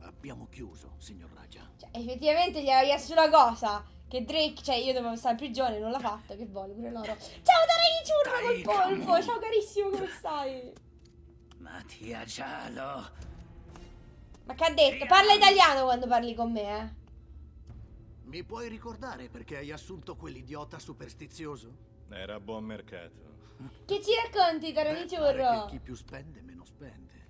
Abbiamo chiuso, signor Raja. Cioè, effettivamente gli avevi chiesto una cosa. Che Drake, cioè io dovevo stare in prigione, non l'ha fatto, che voglio pure loro. Ciao Drake, ciurro col polpo, ciao carissimo, come stai? Mattia Giallo. Ma che ha detto? Parla italiano quando parli con me, eh. Mi puoi ricordare perché hai assunto quell'idiota superstizioso? Era a buon mercato. Che ci racconti, caro Ciurro? Che chi più spende, meno spende.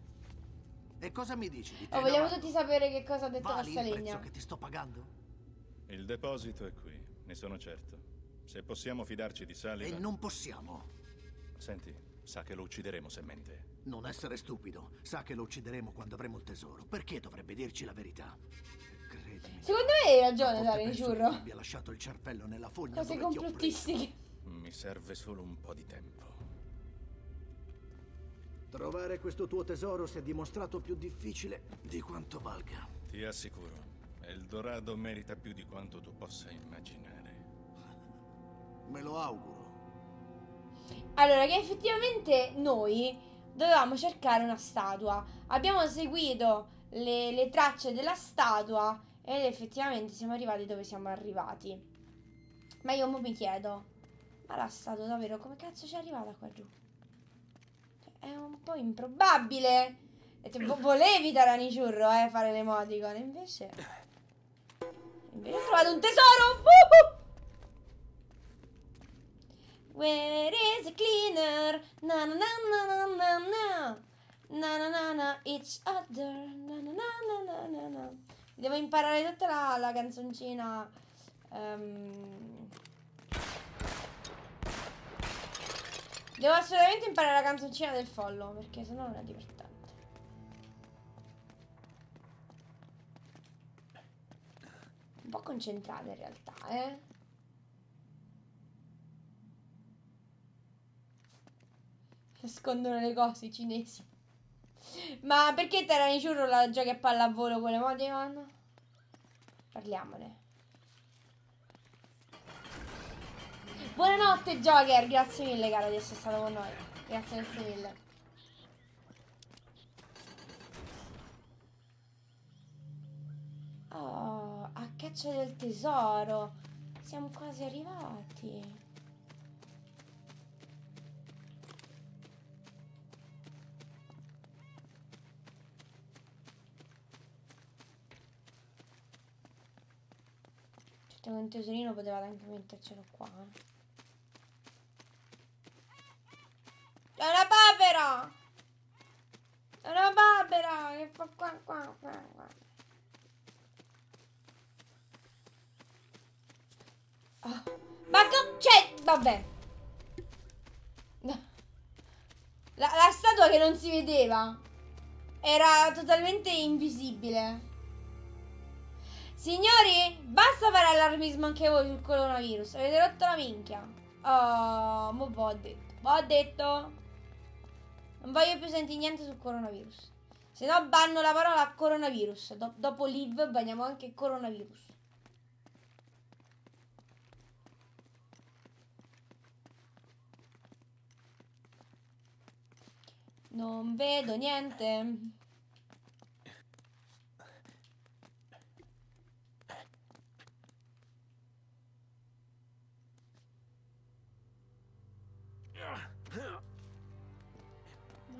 E cosa mi dici di te? Oh, vogliamo tutti sapere che cosa ha detto Passalegna. Il prezzo che ti sto pagando? Il deposito è qui, ne sono certo. Se possiamo fidarci di Sullivan... E non possiamo. Senti, sa che lo uccideremo se mente. Non essere stupido. Sa che lo uccideremo quando avremo il tesoro. Perché dovrebbe dirci la verità? Credimi. Secondo me hai ragione, Dario, giuro. Abbia lasciato il cervello nella fogna. Cose complottistiche. Mi serve solo un po' di tempo. Trovare questo tuo tesoro si è dimostrato più difficile di quanto valga. Ti assicuro. El Dorado merita più di quanto tu possa immaginare. Me lo auguro. Allora, che effettivamente noi dovevamo cercare una statua. Abbiamo seguito le tracce della statua ed effettivamente siamo arrivati dove siamo arrivati. Ma io mi chiedo, ma la statua davvero come cazzo ci è arrivata qua giù? È un po' improbabile. E tipo, volevi Taranichurro, fare l'emoticon, invece... ho trovato un tesoro! Where is the cleaner? Na na na na na na na na na na each other. Na na na na na. Devo imparare tutta la canzoncina. Devo assolutamente imparare la canzoncina del follo, perché sennò non è divertente. Un po' concentrata in realtà, eh. Nascondono le cose i cinesi. Ma perché Taranichurro la giochi a pallavolo con le emoticon? Parliamone. Buonanotte Joker, grazie mille caro di essere stato con noi. Grazie mille. Oh, a caccia del tesoro. Siamo quasi arrivati. C'è un tesorino, potevate anche mettercelo qua. È una papera! È una papera! Che fa qua, qua, qua, qua. Oh, ma c'è, vabbè, la statua che non si vedeva era totalmente invisibile. Signori, basta fare allarmismo anche voi sul coronavirus, avete rotto la minchia. Oh, mo v'ho detto, non voglio più sentire niente sul coronavirus, se no banno la parola coronavirus. Dopo live banniamo anche coronavirus. Non vedo niente. Ma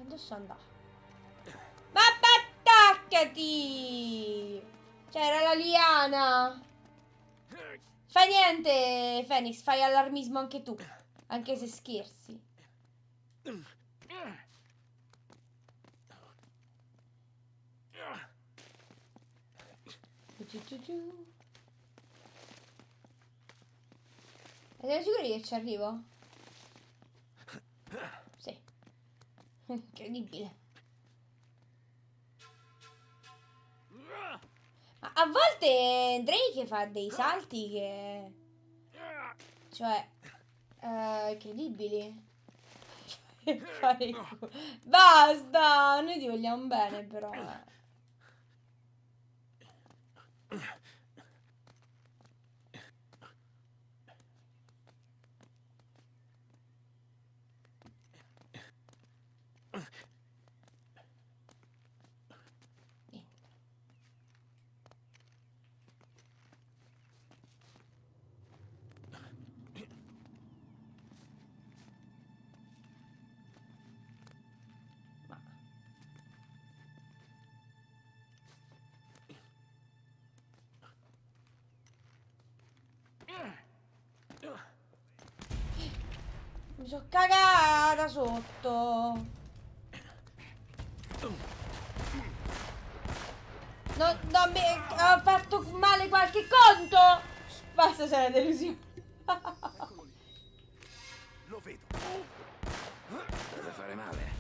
dove sto andando? Ma attaccati! C'era la liana. Fa niente, Fenix, fai allarmismo anche tu, anche se scherzi. Siete sicuri che ci arrivo? Sì. Incredibile. Ma a volte Drake fa dei salti che... cioè... incredibili. Basta! Noi ti vogliamo bene però. Mi sono cagata sotto. Non mi ho fatto male qualche conto. Basta, c'è una delusione. Lo vedo. Deve fare male.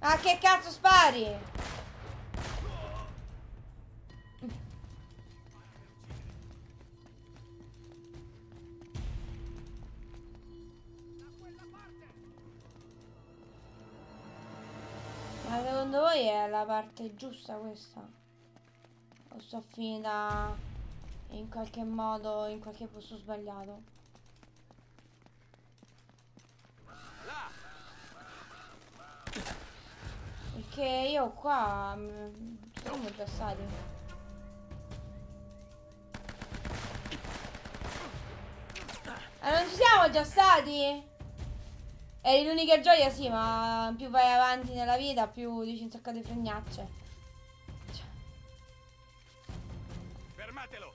Ma che cazzo spari? È la parte giusta questa, o sto finita in qualche modo, in qualche posto sbagliato? Perché io qua sono già stati. Non ci siamo già stati? È l'unica gioia, sì, ma più vai avanti nella vita, più dici un sacco di fregnacce. Cioè. Fermatelo!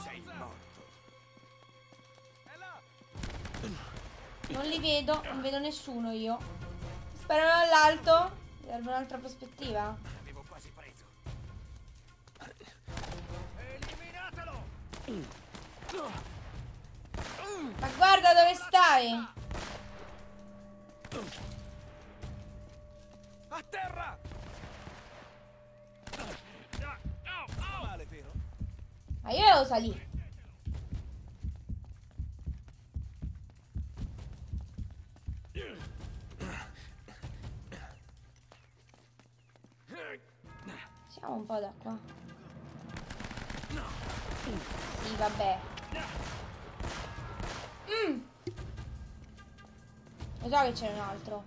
Sei morto. È là. Non li vedo, non vedo nessuno io. Sparano dall'alto. Serve un'altra prospettiva. L'avevo quasi preso. Eliminatelo! Ma guarda dove stai! A terra! Ma io devo salire! Siamo un po' da qua. Sì, vabbè. Lo so che c'è un altro.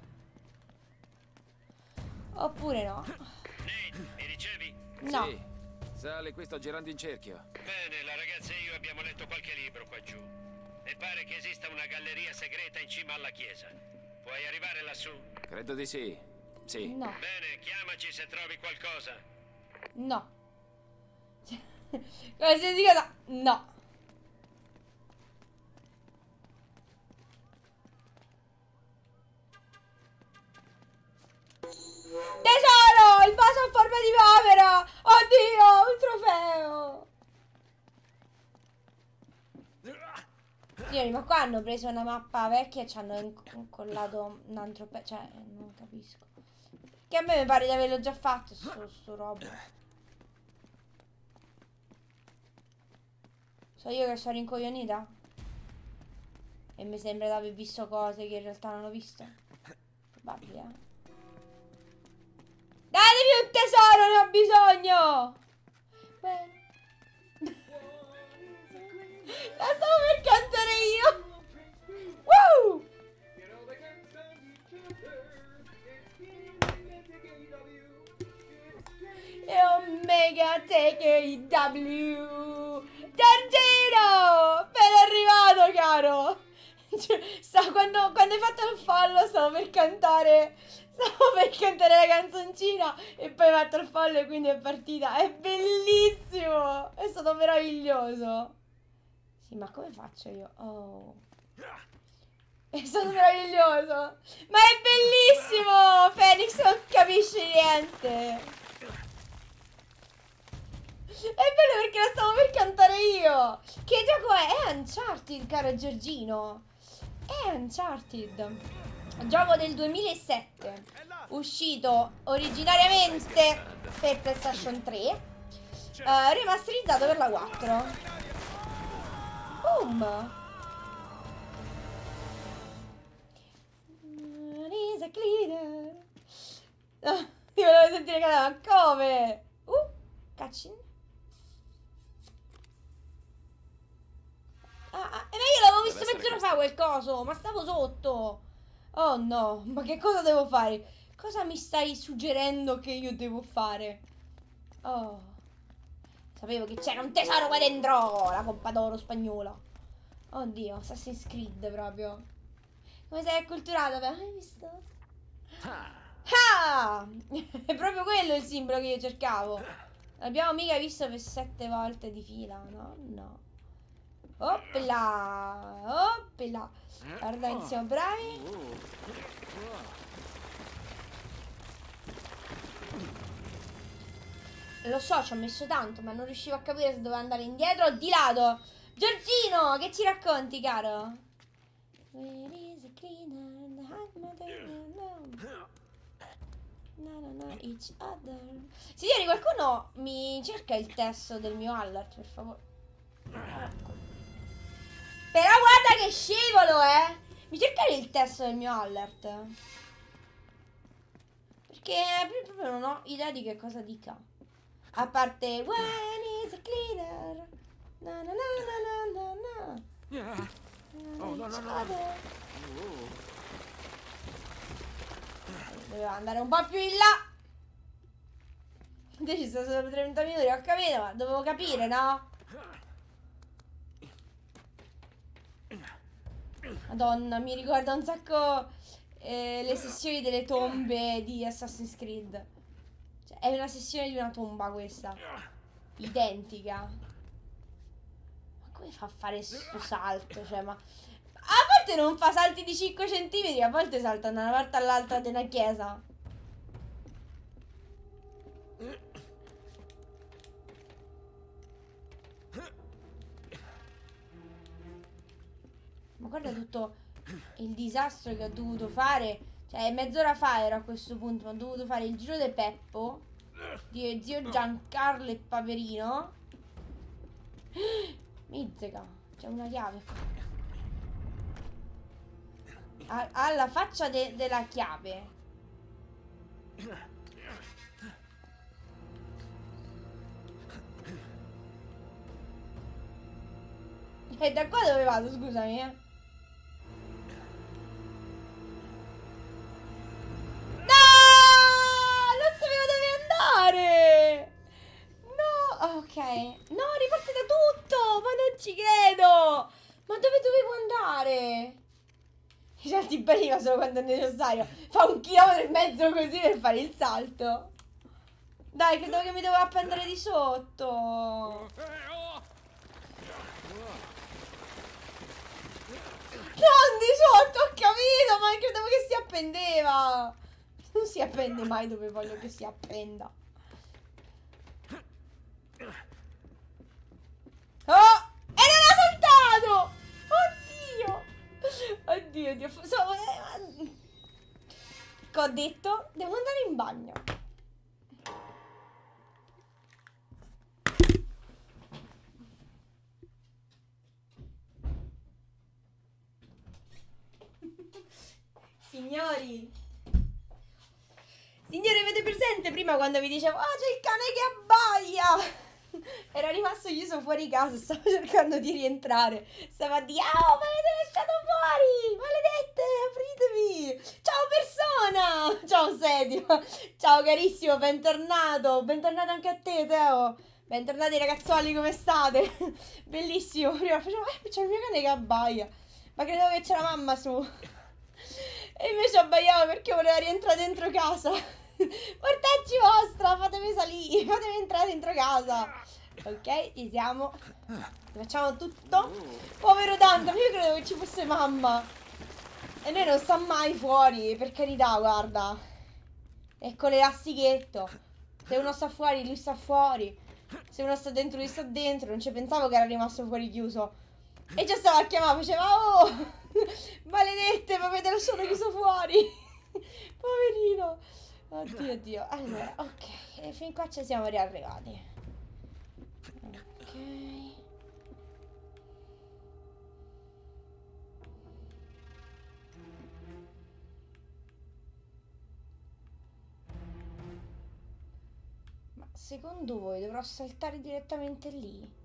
Oppure no? Nate, mi ricevi? No. Sì, sale, qui sto girando in cerchio. Bene, la ragazza e io abbiamo letto qualche libro qua giù. E pare che esista una galleria segreta in cima alla chiesa. Puoi arrivare lassù? Credo di sì. Sì. No. Bene, chiamaci se trovi qualcosa. No. Qualsiasi cosa. No. Tesoro, il vaso a forma di povera. Oddio, un trofeo. Signori, ma qua hanno preso una mappa vecchia e ci hanno incollato un altro pezzo. Cioè, non capisco. Che a me mi pare di averlo già fatto sto robo. So io che sono incoglionita? E mi sembra di aver visto cose che in realtà non ho visto. Probabile, eh. Datemi un tesoro, ne ho bisogno! Beh. La stavo per cantare io! Wow! Omega TKW! Giorgino! Ben arrivato, caro! Cioè, quando hai fatto il fallo stavo per cantare la canzoncina e poi ho fatto il fallo e quindi è partita. È bellissimo! È stato meraviglioso! Sì, ma come faccio io? Oh. È stato meraviglioso! Ma è bellissimo! Fenix non capisce niente! È bello perché la stavo per cantare io. Che gioco è? È Uncharted, caro Giorgino. È Uncharted. Gioco del 2007. Uscito originariamente per PlayStation 3. Remasterizzato per la 4. Boom. Ti volevo sentire cantare, ma come? Cacci. Ah, ma io l'avevo visto mezz'ora fa quel coso, ma stavo sotto. Oh no, ma che cosa devo fare? Cosa mi stai suggerendo che io devo fare? Oh. Sapevo che c'era un tesoro qua dentro, la Coppa d'Oro spagnola. Oddio, Assassin's Creed proprio. Come sei acculturato? Hai visto? Ah! È proprio quello il simbolo che io cercavo. L'abbiamo mica visto per 7 volte di fila, no? No. Oppla, oppla. Guarda che siamo bravi. Lo so, ci ho messo tanto, ma non riuscivo a capire se dovevo andare indietro o di lato. Giorgino, che ci racconti, caro? Signori, qualcuno mi cerca il testo del mio alert, per favore. Però guarda che scivolo, eh! Mi cercare il testo del mio alert. Perché proprio non ho idea di che cosa dica. A parte when is a cleaner. Na na na na na na. Oh no no no. Doveva andare un po' più in là. Invece sono solo 30 minuti, ho capito, ma dovevo capire, no? Madonna, mi ricorda un sacco le sessioni delle tombe di Assassin's Creed. Cioè, è una sessione di una tomba questa. Identica. Ma come fa a fare questo salto? Cioè, ma a volte non fa salti di 5 cm, a volte salta da una parte all'altra della chiesa. Ma guarda tutto il disastro che ho dovuto fare. Cioè, mezz'ora fa ero a questo punto, ma ho dovuto fare il giro del Peppo di zio Giancarlo e Paperino. Mizzica, c'è una chiave qua. Alla faccia della chiave. E da qua dove vado, scusami, eh? non ci credo! Ma dove dovevo andare? I salti belli ma solo quando è necessario. Fa 1,5 chilometri così per fare il salto. Dai, credo che mi devo appendere di sotto. Non di sotto, ho capito, ma credevo che si appendeva. Non si appende mai dove voglio che si appenda. Oh! E non ha saltato! Oddio! Oddio, Dio. Che ho detto? Devo andare in bagno. Signori, signori, avete presente prima quando vi dicevo: ah, oh, c'è il cane che abbaia! Era rimasto chiuso fuori casa, stavo cercando di rientrare. Stava di: oh, ma l'avete lasciato fuori! Maledette, apritemi! Ciao persona! Ciao Sedio! Ciao carissimo, bentornato! Bentornato anche a te, Teo! Bentornati ragazzuoli, come state? Bellissimo, prima facevo: c'è il mio cane che abbaia! Ma credevo che c'era la mamma su. E invece abbaiava perché voleva rientrare dentro casa. Mortacci vostra, fatemi salire, fatemi entrare dentro casa. Ok, ci siamo. Facciamo tutto. Povero Dante, io credevo che ci fosse mamma. E noi non sta mai fuori, per carità, guarda. Ecco l'elastichetto. Se uno sta fuori, lui sta fuori. Se uno sta dentro, lui sta dentro. Non ci pensavo che era rimasto fuori chiuso. E già stava a chiamare, faceva: oh! Maledette, ma avete lasciato chiuso fuori. Poverino. Oddio, oddio. Allora, ok. E fin qua ci siamo riarrivati. Ok. Ma secondo voi dovrò saltare direttamente lì?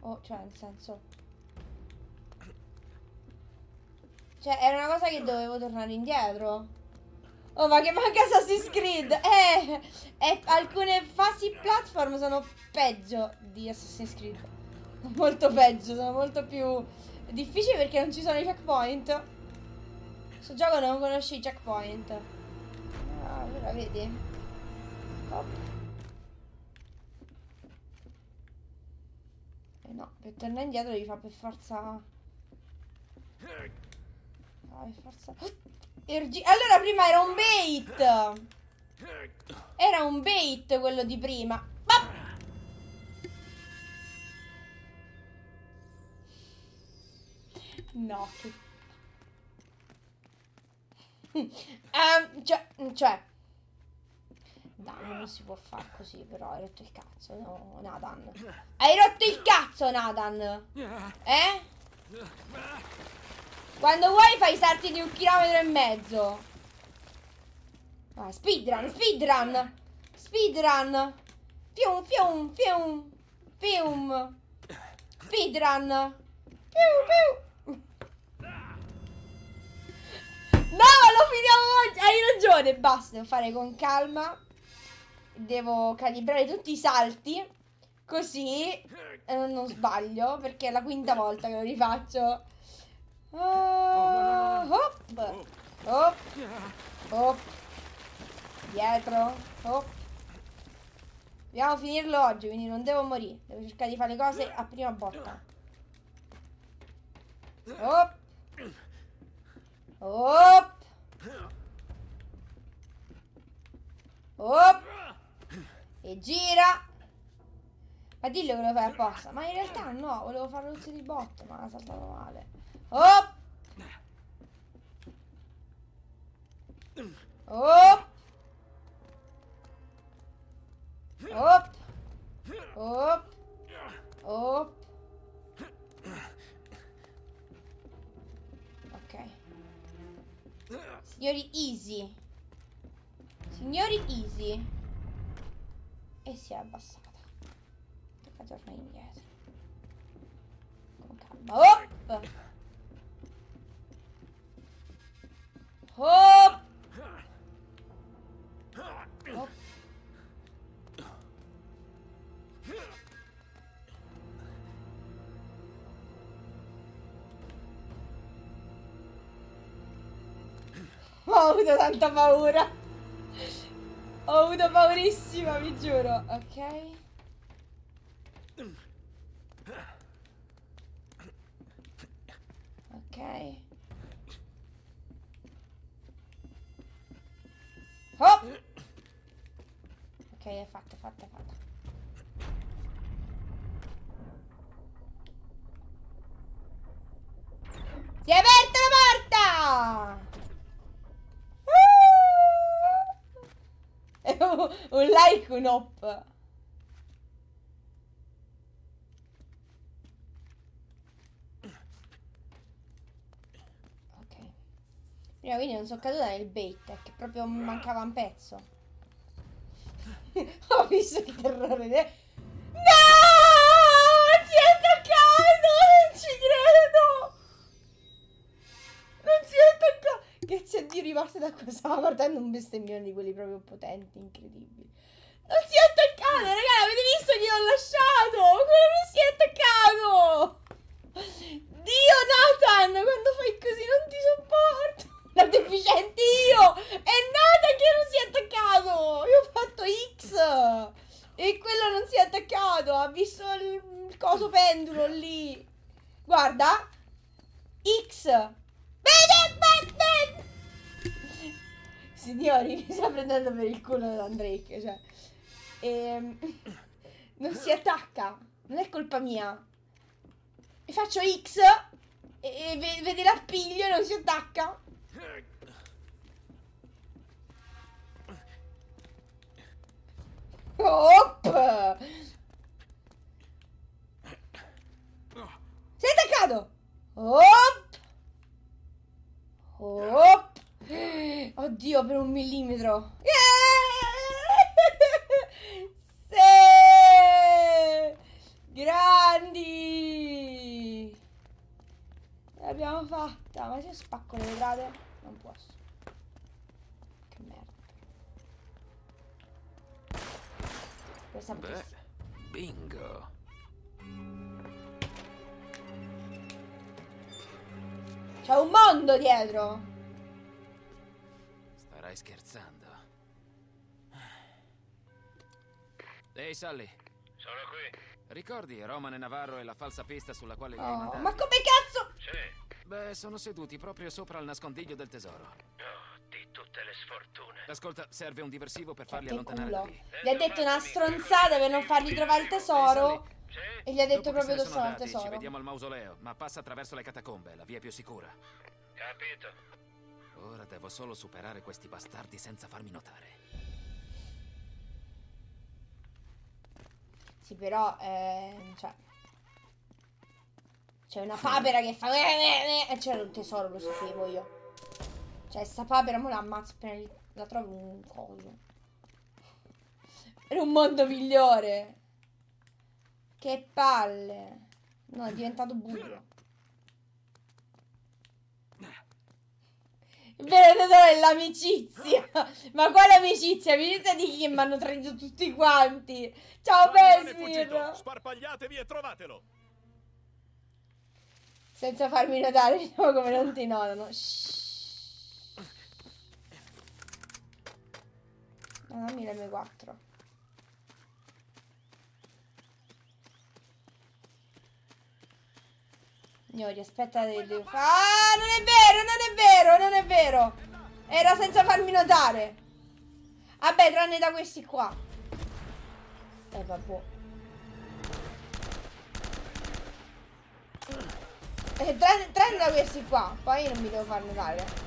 O, cioè, nel senso... Cioè, era una cosa che dovevo tornare indietro. Oh, ma che manca Assassin's Creed! Alcune fasi platform sono peggio di Assassin's Creed. Molto peggio, sono molto più difficili perché non ci sono i checkpoint. Questo gioco non conosce i checkpoint. Ah, allora, vedi? Hop. Eh no, per tornare indietro devi fare per forza... Forza. Allora prima era un bait. Era un bait quello di prima. Bop! No. Cioè Dan, non si può fare così, però hai rotto il cazzo, no, Nathan. Hai rotto il cazzo, Nathan. Quando vuoi fai salti di 1,5 chilometri. Vai, speedrun, speedrun, speedrun. Fium, fium, fium, fium. Speedrun. Piu, piu. No, lo finiamo oggi. Hai ragione, basta, devo fare con calma. Devo calibrare tutti i salti, così non sbaglio, perché è la quinta volta che lo rifaccio. Hop, hop, hop, dietro, hop. Dobbiamo finirlo oggi, quindi non devo morire. Devo cercare di fare le cose a prima botta. Hop, hop, hop. E gira. Ma dillo che lo fai apposta. Ma in realtà no, volevo farlo tutti di botta, ma l'ha saltato male. Hop! Hop! Hop! Hop! Hop! Ok. Signori easy. Signori easy. E si è abbassata. Tocca tornare indietro. Con calma. Hop! Hop! Hop! ho avuto tanta paura. Ho avuto paurissima, vi giuro. Ok. Ok. Oh! Ok, è fatto, è fatto, è fatto. Si è aperta la porta! Un like, un op. Ok. Prima quindi non sono caduta nel bait, che proprio mancava un pezzo. Ho visto che terrore. No! Ti è attaccato! Non ci credo! Non ci è attaccato! Grazie a Dio, rimasto da qua. Stavo guardando un bestemmione di quelli proprio potenti, incredibili. Non si è attaccato, raga, avete visto che l'ho lasciato? Quello non si è attaccato! Dio Nathan, quando fai così non ti sopporto! La deficiente io! È Nathan che non si è attaccato! Io ho fatto X! E quello non si è attaccato, ha visto il coso pendolo lì! Guarda! X! Vedi, vedi! Signori, mi sta prendendo per il culo da Drake, cioè. Non si attacca. Non è colpa mia. E faccio X e vede l'appiglio e non si attacca. Op! Si è attaccato! Op! Op! Oddio, per 1 millimetro. Yeah! Sì! Grandi! L'abbiamo fatta. Ma se spacco le vetrate? Non posso. Che merda. Questa potesse... Bingo. C'è un mondo dietro. Stai scherzando? Ehi, Sully. Sono qui. Ricordi Roman e Navarro e la falsa pista sulla quale li hai mandati? Ma come cazzo? Sì. Beh, sono seduti proprio sopra al nascondiglio del tesoro. Oh, di tutte le sfortune. Ascolta, serve un diversivo per farli allontanare da lì. Gli ha detto una stronzata per non fargli trovare il tesoro. Sì. E gli ha detto proprio dove sono il tesoro. Ci vediamo al mausoleo, ma passa attraverso le catacombe, la via è più sicura. Capito. Ora devo solo superare questi bastardi senza farmi notare. Sì, però, cioè... C'è una papera che fa... E c'era un tesoro, lo sapevo io. Cioè, sta papera mo la ammazzo appena la trovo un coso. Per un mondo migliore. Che palle. No, è diventato buio. Il vero tesoro è l'amicizia. Ma quale amicizia? Amicizia di chi? Mi hanno tradito tutti quanti. Ciao Pesmer. Sparpagliatevi e trovatelo. Senza farmi notare, diciamo, come non ti notano. No, dammi la M4. Signori, aspetta, devo fare... Ah, non è vero, non è vero, non è vero! Era senza farmi notare! Vabbè, tranne da questi qua. Vabbè. Tranne da questi qua, poi non mi devo far notare.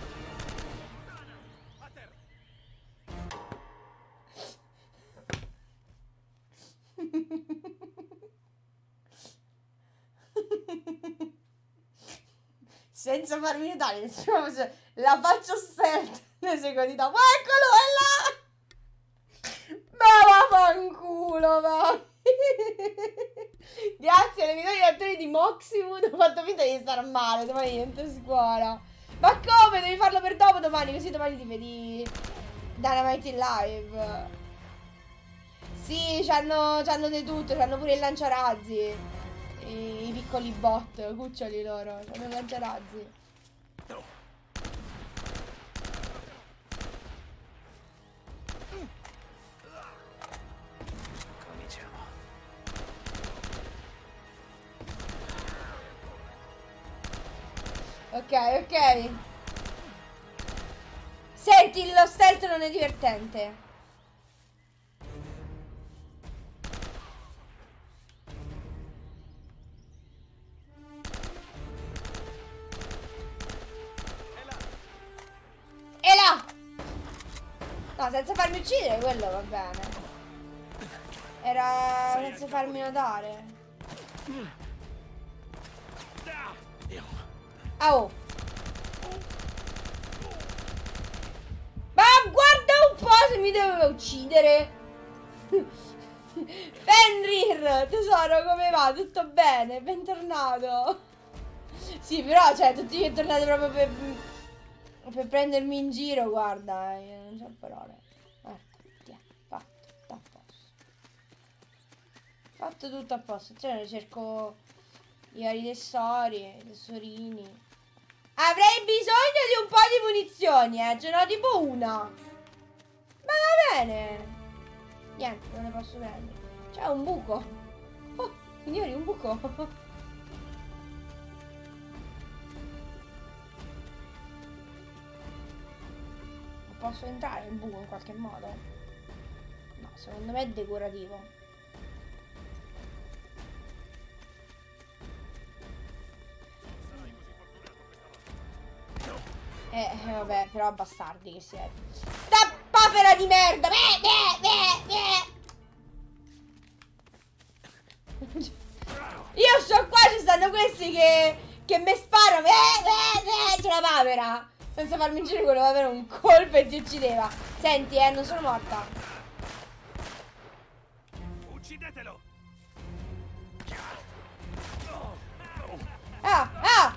Senza farmi notare, la faccio stealth nei secondi dopo. Eccolo, è là! Ma vaffanculo, va! Grazie alle migliori attori di Moxywood, ho fatto finta di star male, domani entro scuola. Ma come? Devi farlo per dopo domani, così domani ti vedi Dynamite in live. Sì, c'hanno di tutto, c'hanno pure il lanciarazzi. I piccoli bot, cuccioli loro, sono lanciarazzi. Ok, ok. Senti, lo stealth non è divertente. E là! No, senza farmi uccidere, quello va bene. Era senza farmi notare. Oh. Ma guarda un po' se mi doveva uccidere. Fenrir, tesoro, come va? Tutto bene? Bentornato. Sì, però, cioè, tutti bentornati proprio per prendermi in giro, guarda. Io non so parole. Guarda, ti ha fatto tutto a posto. Fatto tutto a posto. Cioè, ne cerco i vari tesori, i tesorini. Avrei bisogno di un po' di munizioni, ce n'ho tipo una. Ma va bene. Niente, non le posso prendere. C'è un buco. Oh, signori, un buco. Posso entrare in buco in qualche modo? No, secondo me è decorativo. Vabbè, però bastardi che si è. Sta papera di merda! Io so qua ci stanno questi che mi sparano. C'è la papera! Senza farmi in giro quello va avere un colpo e ti uccideva. Senti, non sono morta. Uccidetelo! Ah! Ah!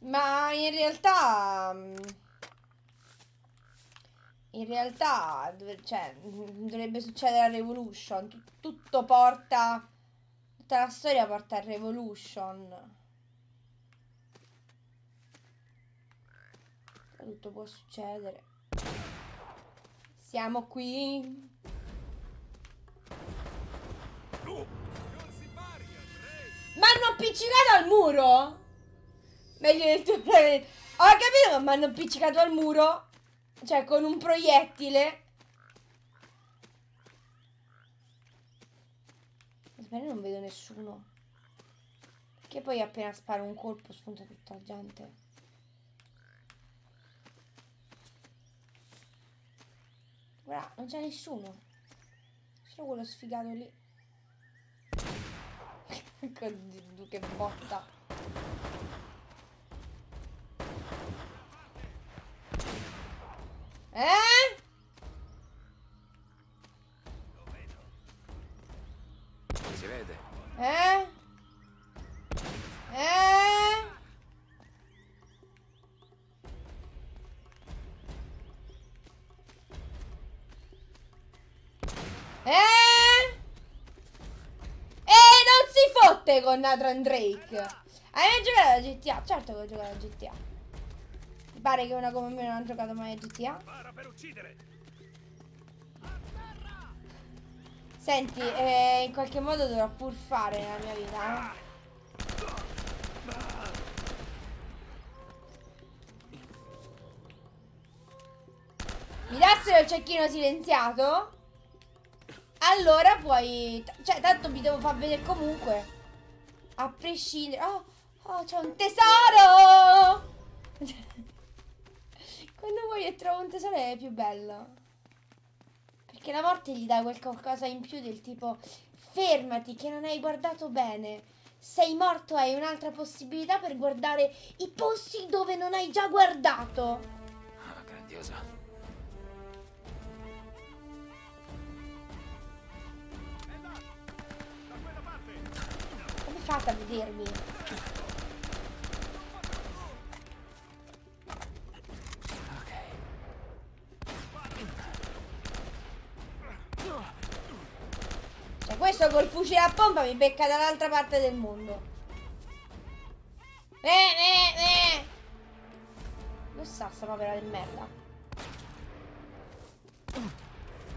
Ma in realtà cioè, dovrebbe succedere a Revolution. Tutto porta, tutta la storia porta a Revolution. Tutto può succedere. Siamo qui. M'hanno appiccicato al muro? Meglio del tuo. Ho capito, ma m'hanno appiccicato al muro. Cioè con un proiettile. Spero non vedo nessuno. Perché poi appena sparo un colpo spunta tutta la gente. Guarda, non c'è nessuno. Solo quello sfigato lì. Che botta. Lo vedo. Si vede. Con Nathan Drake. Hai mai giocato a GTA? Certo che ho giocato a GTA. Mi pare che una come me non ha giocato mai a GTA. Senti, in qualche modo dovrò pur fare nella mia vita. Mi dassero il cecchino silenziato? Allora puoi. Cioè, tanto mi devo far vedere comunque. A prescindere. Oh, c'è un tesoro. Quando vuoi e trovo un tesoro è più bello. Perché la morte gli dà qualcosa in più del tipo: fermati che non hai guardato bene. Sei morto, hai un'altra possibilità per guardare i posti dove non hai già guardato. Ah, grandiosa. Fatta a vedermi. Ok. Cioè questo col fucile a pompa mi becca dall'altra parte del mondo. Lo sa sta papera di merda.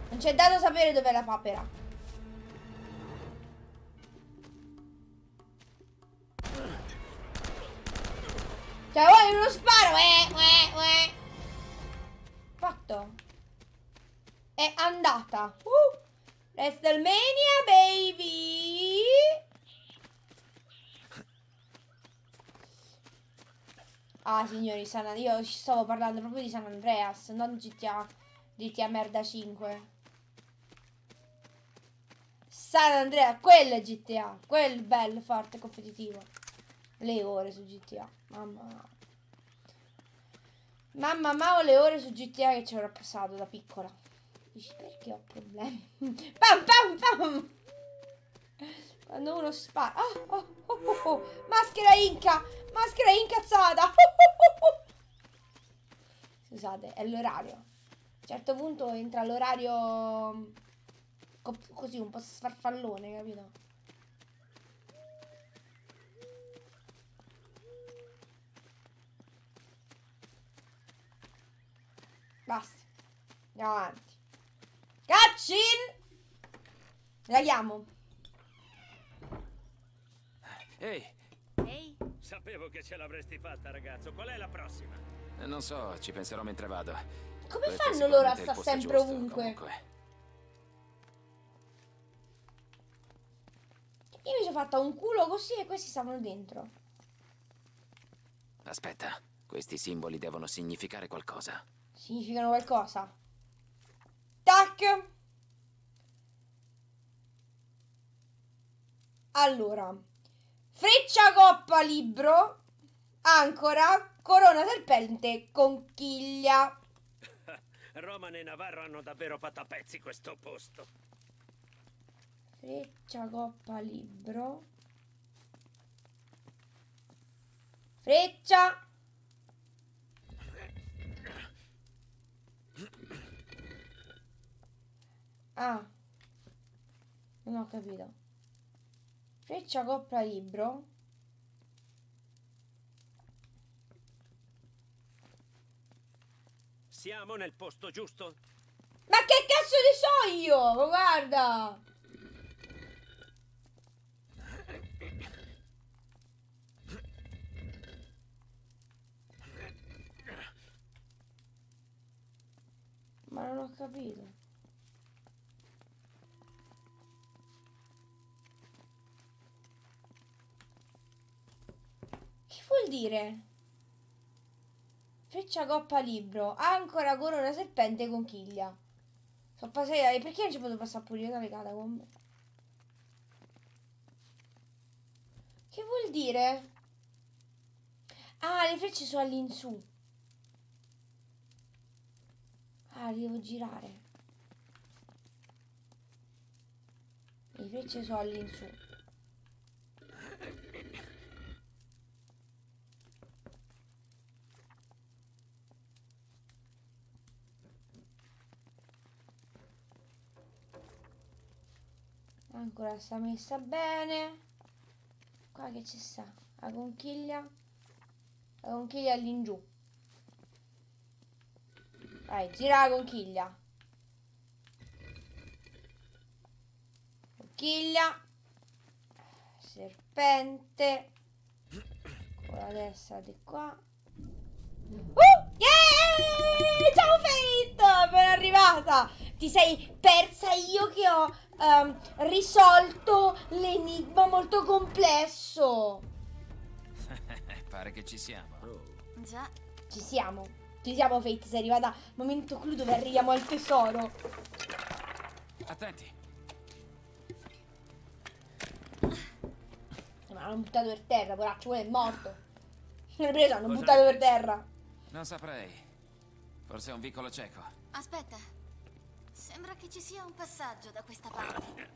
Non c'è dato sapere dov'è la papera. Cioè vuoi uno sparo? Fatto. È andata. WrestleMania baby. Ah signori, io ci stavo parlando proprio di San Andreas, non GTA merda 5. San Andreas, quello è GTA, quel bello forte competitivo. Le ore su GTA, mamma le ore su GTA che ci avrò passato da piccola. Dici perché ho problemi? Pam pam pam! Quando uno spara. Maschera inca! Maschera incazzata! Scusate, è l'orario. A un certo punto entra l'orario così un po' sfarfallone, capito? Basta. Andiamo avanti. Caccin! La chiamo. Ehi! Ehi! Sapevo che ce l'avresti fatta, ragazzo. Qual è la prossima? Non so, ci penserò mentre vado. Come fanno loro a sta sempre ovunque? Io mi sono fatta un culo così e questi stavano dentro. Aspetta, questi simboli devono significare qualcosa. Significano qualcosa. Tac! Allora... Freccia, coppa, libro, ancora, corona, serpente, conchiglia. Roman e Navarro hanno davvero fatto a pezzi questo posto. Freccia, coppa, libro. Freccia. Ah, non ho capito. Freccia, coppa, libro. Siamo nel posto giusto? Ma che cazzo ne so io? Ma guarda! Ma non ho capito. Vuol dire freccia, coppa, libro, ancora, corona, serpente, conchiglia. Sono passata. E perché non ci posso passare pure io dalle catacombe? Che vuol dire? Ah, le frecce sono all'insù. Ah, le devo girare. Le frecce sono all'insù. Ancora sta messa bene. Qua che ci sta? La conchiglia. La conchiglia all'ingiù. Vai, gira la conchiglia. Conchiglia. Serpente. Con la destra di qua. Yeah! Ciao Faith! Ben arrivata! Ti sei persa, io che ho risolto l'enigma molto complesso. Pare che ci siamo. Già. Ci siamo. Ci siamo Faith, sei arrivata al momento clou dove arriviamo al tesoro. Attenti. Ma l'hanno buttato per terra, poraccio, quello è morto. L'hanno preso, l'hanno buttato per terra. Non saprei. Forse è un vicolo cieco. Aspetta. Sembra che ci sia un passaggio da questa parte.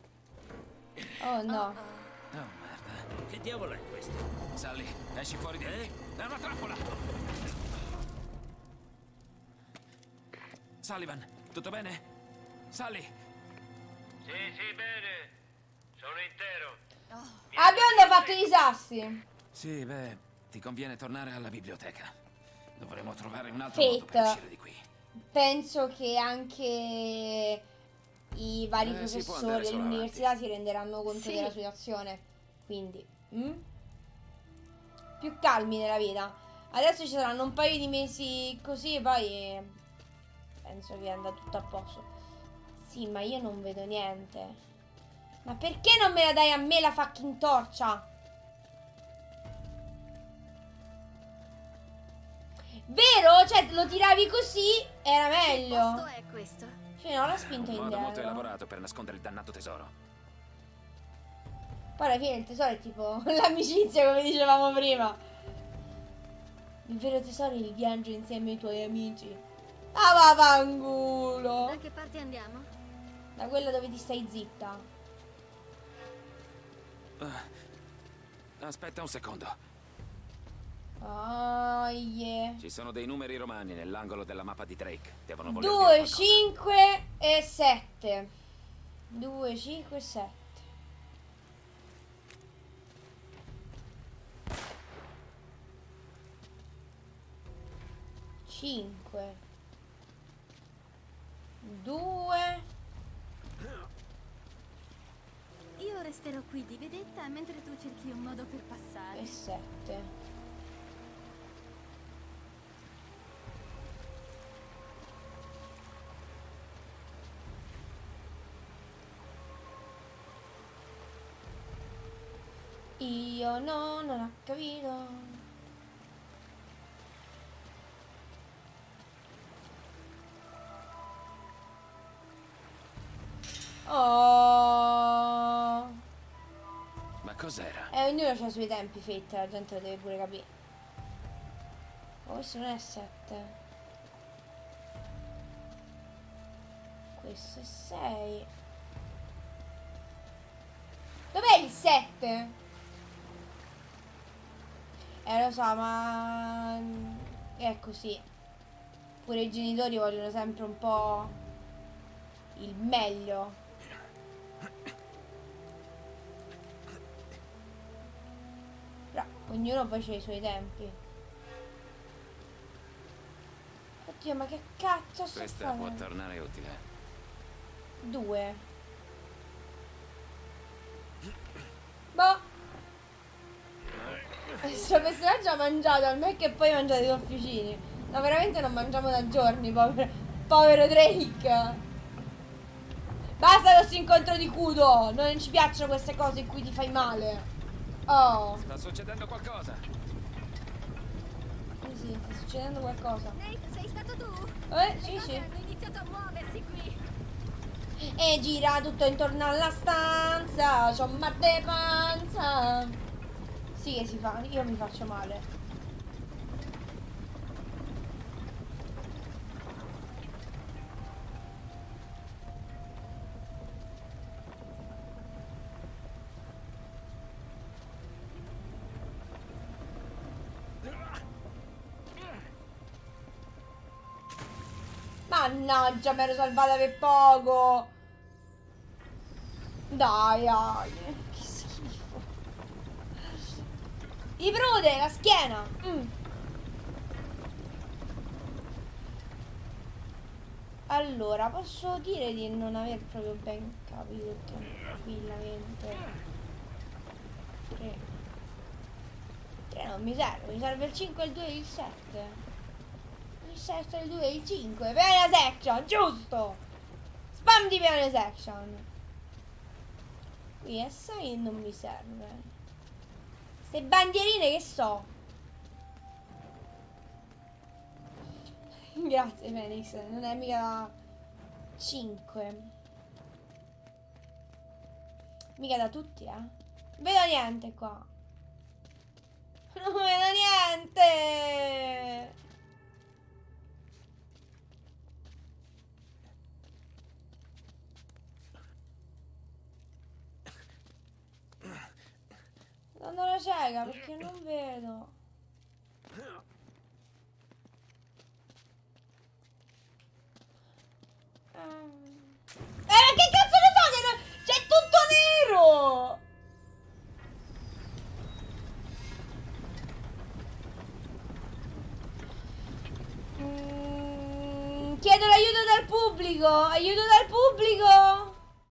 Oh no. Oh merda. Che diavolo è questo? Sally, esci fuori di lì. È una trappola. Sullivan, tutto bene? Sally. Sì, bene. Sono intero. Abbiamo fatto i disastri. Sì, beh, Ti conviene tornare alla biblioteca. Dovremo trovare un altro modo per uscire di qui. Penso che anche i vari professori dell'università si renderanno conto della situazione. Quindi più calmi nella vita. Adesso ci saranno un paio di mesi così e poi penso che andrà tutto a posto. Sì, ma io non vedo niente. Ma perché non me la dai a me la fucking torcia? Vero? Cioè, lo tiravi così, era meglio. Che posto è questo? Cioè, no, l'ha spinto indietro. Un modo molto elaborato per nascondere il dannato tesoro. Poi alla fine il tesoro è tipo l'amicizia, come dicevamo prima. Il vero tesoro è il viaggio insieme ai tuoi amici. Ah, va, vangulo. Da che parte andiamo? Da quella dove ti stai zitta. Aspetta un secondo. Oh, yeah. Ci sono dei numeri romani nell'angolo della mappa di Drake. Devono voler 2, 5 e 7. 2, 5 e 7. Io resterò qui di vedetta mentre tu cerchi un modo per passare. E 7. Io no, non ho capito. Oh. Ma cos'era? Ognuno ha i suoi tempi, Faith, la gente lo deve pure capire. Oh, questo non è 7. Questo è 6. Dov'è il 7? Lo so, ma è così. Pure i genitori vogliono sempre un po' il meglio. Però ognuno poi c'ha i suoi tempi. Oddio, ma che cazzo sto facendo? Questa può tornare utile. 2. Boh. Questo personaggio ha mangiato, a me che poi mangiate i tofficini. No, veramente non mangiamo da giorni, povero Drake. Basta questo incontro di culo. Non ci piacciono queste cose in cui ti fai male. Oh. Sta succedendo qualcosa. Sì, sta succedendo qualcosa. Nate, sei stato tu? Sì, sì. Hanno iniziato a muoversi qui. E gira tutto intorno alla stanza. C'ho matte panza. Sì che si fa, io mi faccio male. Mannaggia, mi ero salvata per poco. Dai, dai. Gli prude la schiena. Allora, posso dire di non aver proprio ben capito tranquillamente. 3 non mi serve, mi serve il 5, il 2 e il 7. Il 7, il 2 e il 5. Piano section, giusto. Spam di piano section. Qui è 6 e non mi serve. Le bandierine che so. Grazie Fenix, non è mica 5. Mica da tutti, eh. Non vedo niente qua. Non vedo niente. Sono la cieca perché non vedo. Ma che cazzo ne so? C'è tutto nero. pubblico! Aiuto dal pubblico!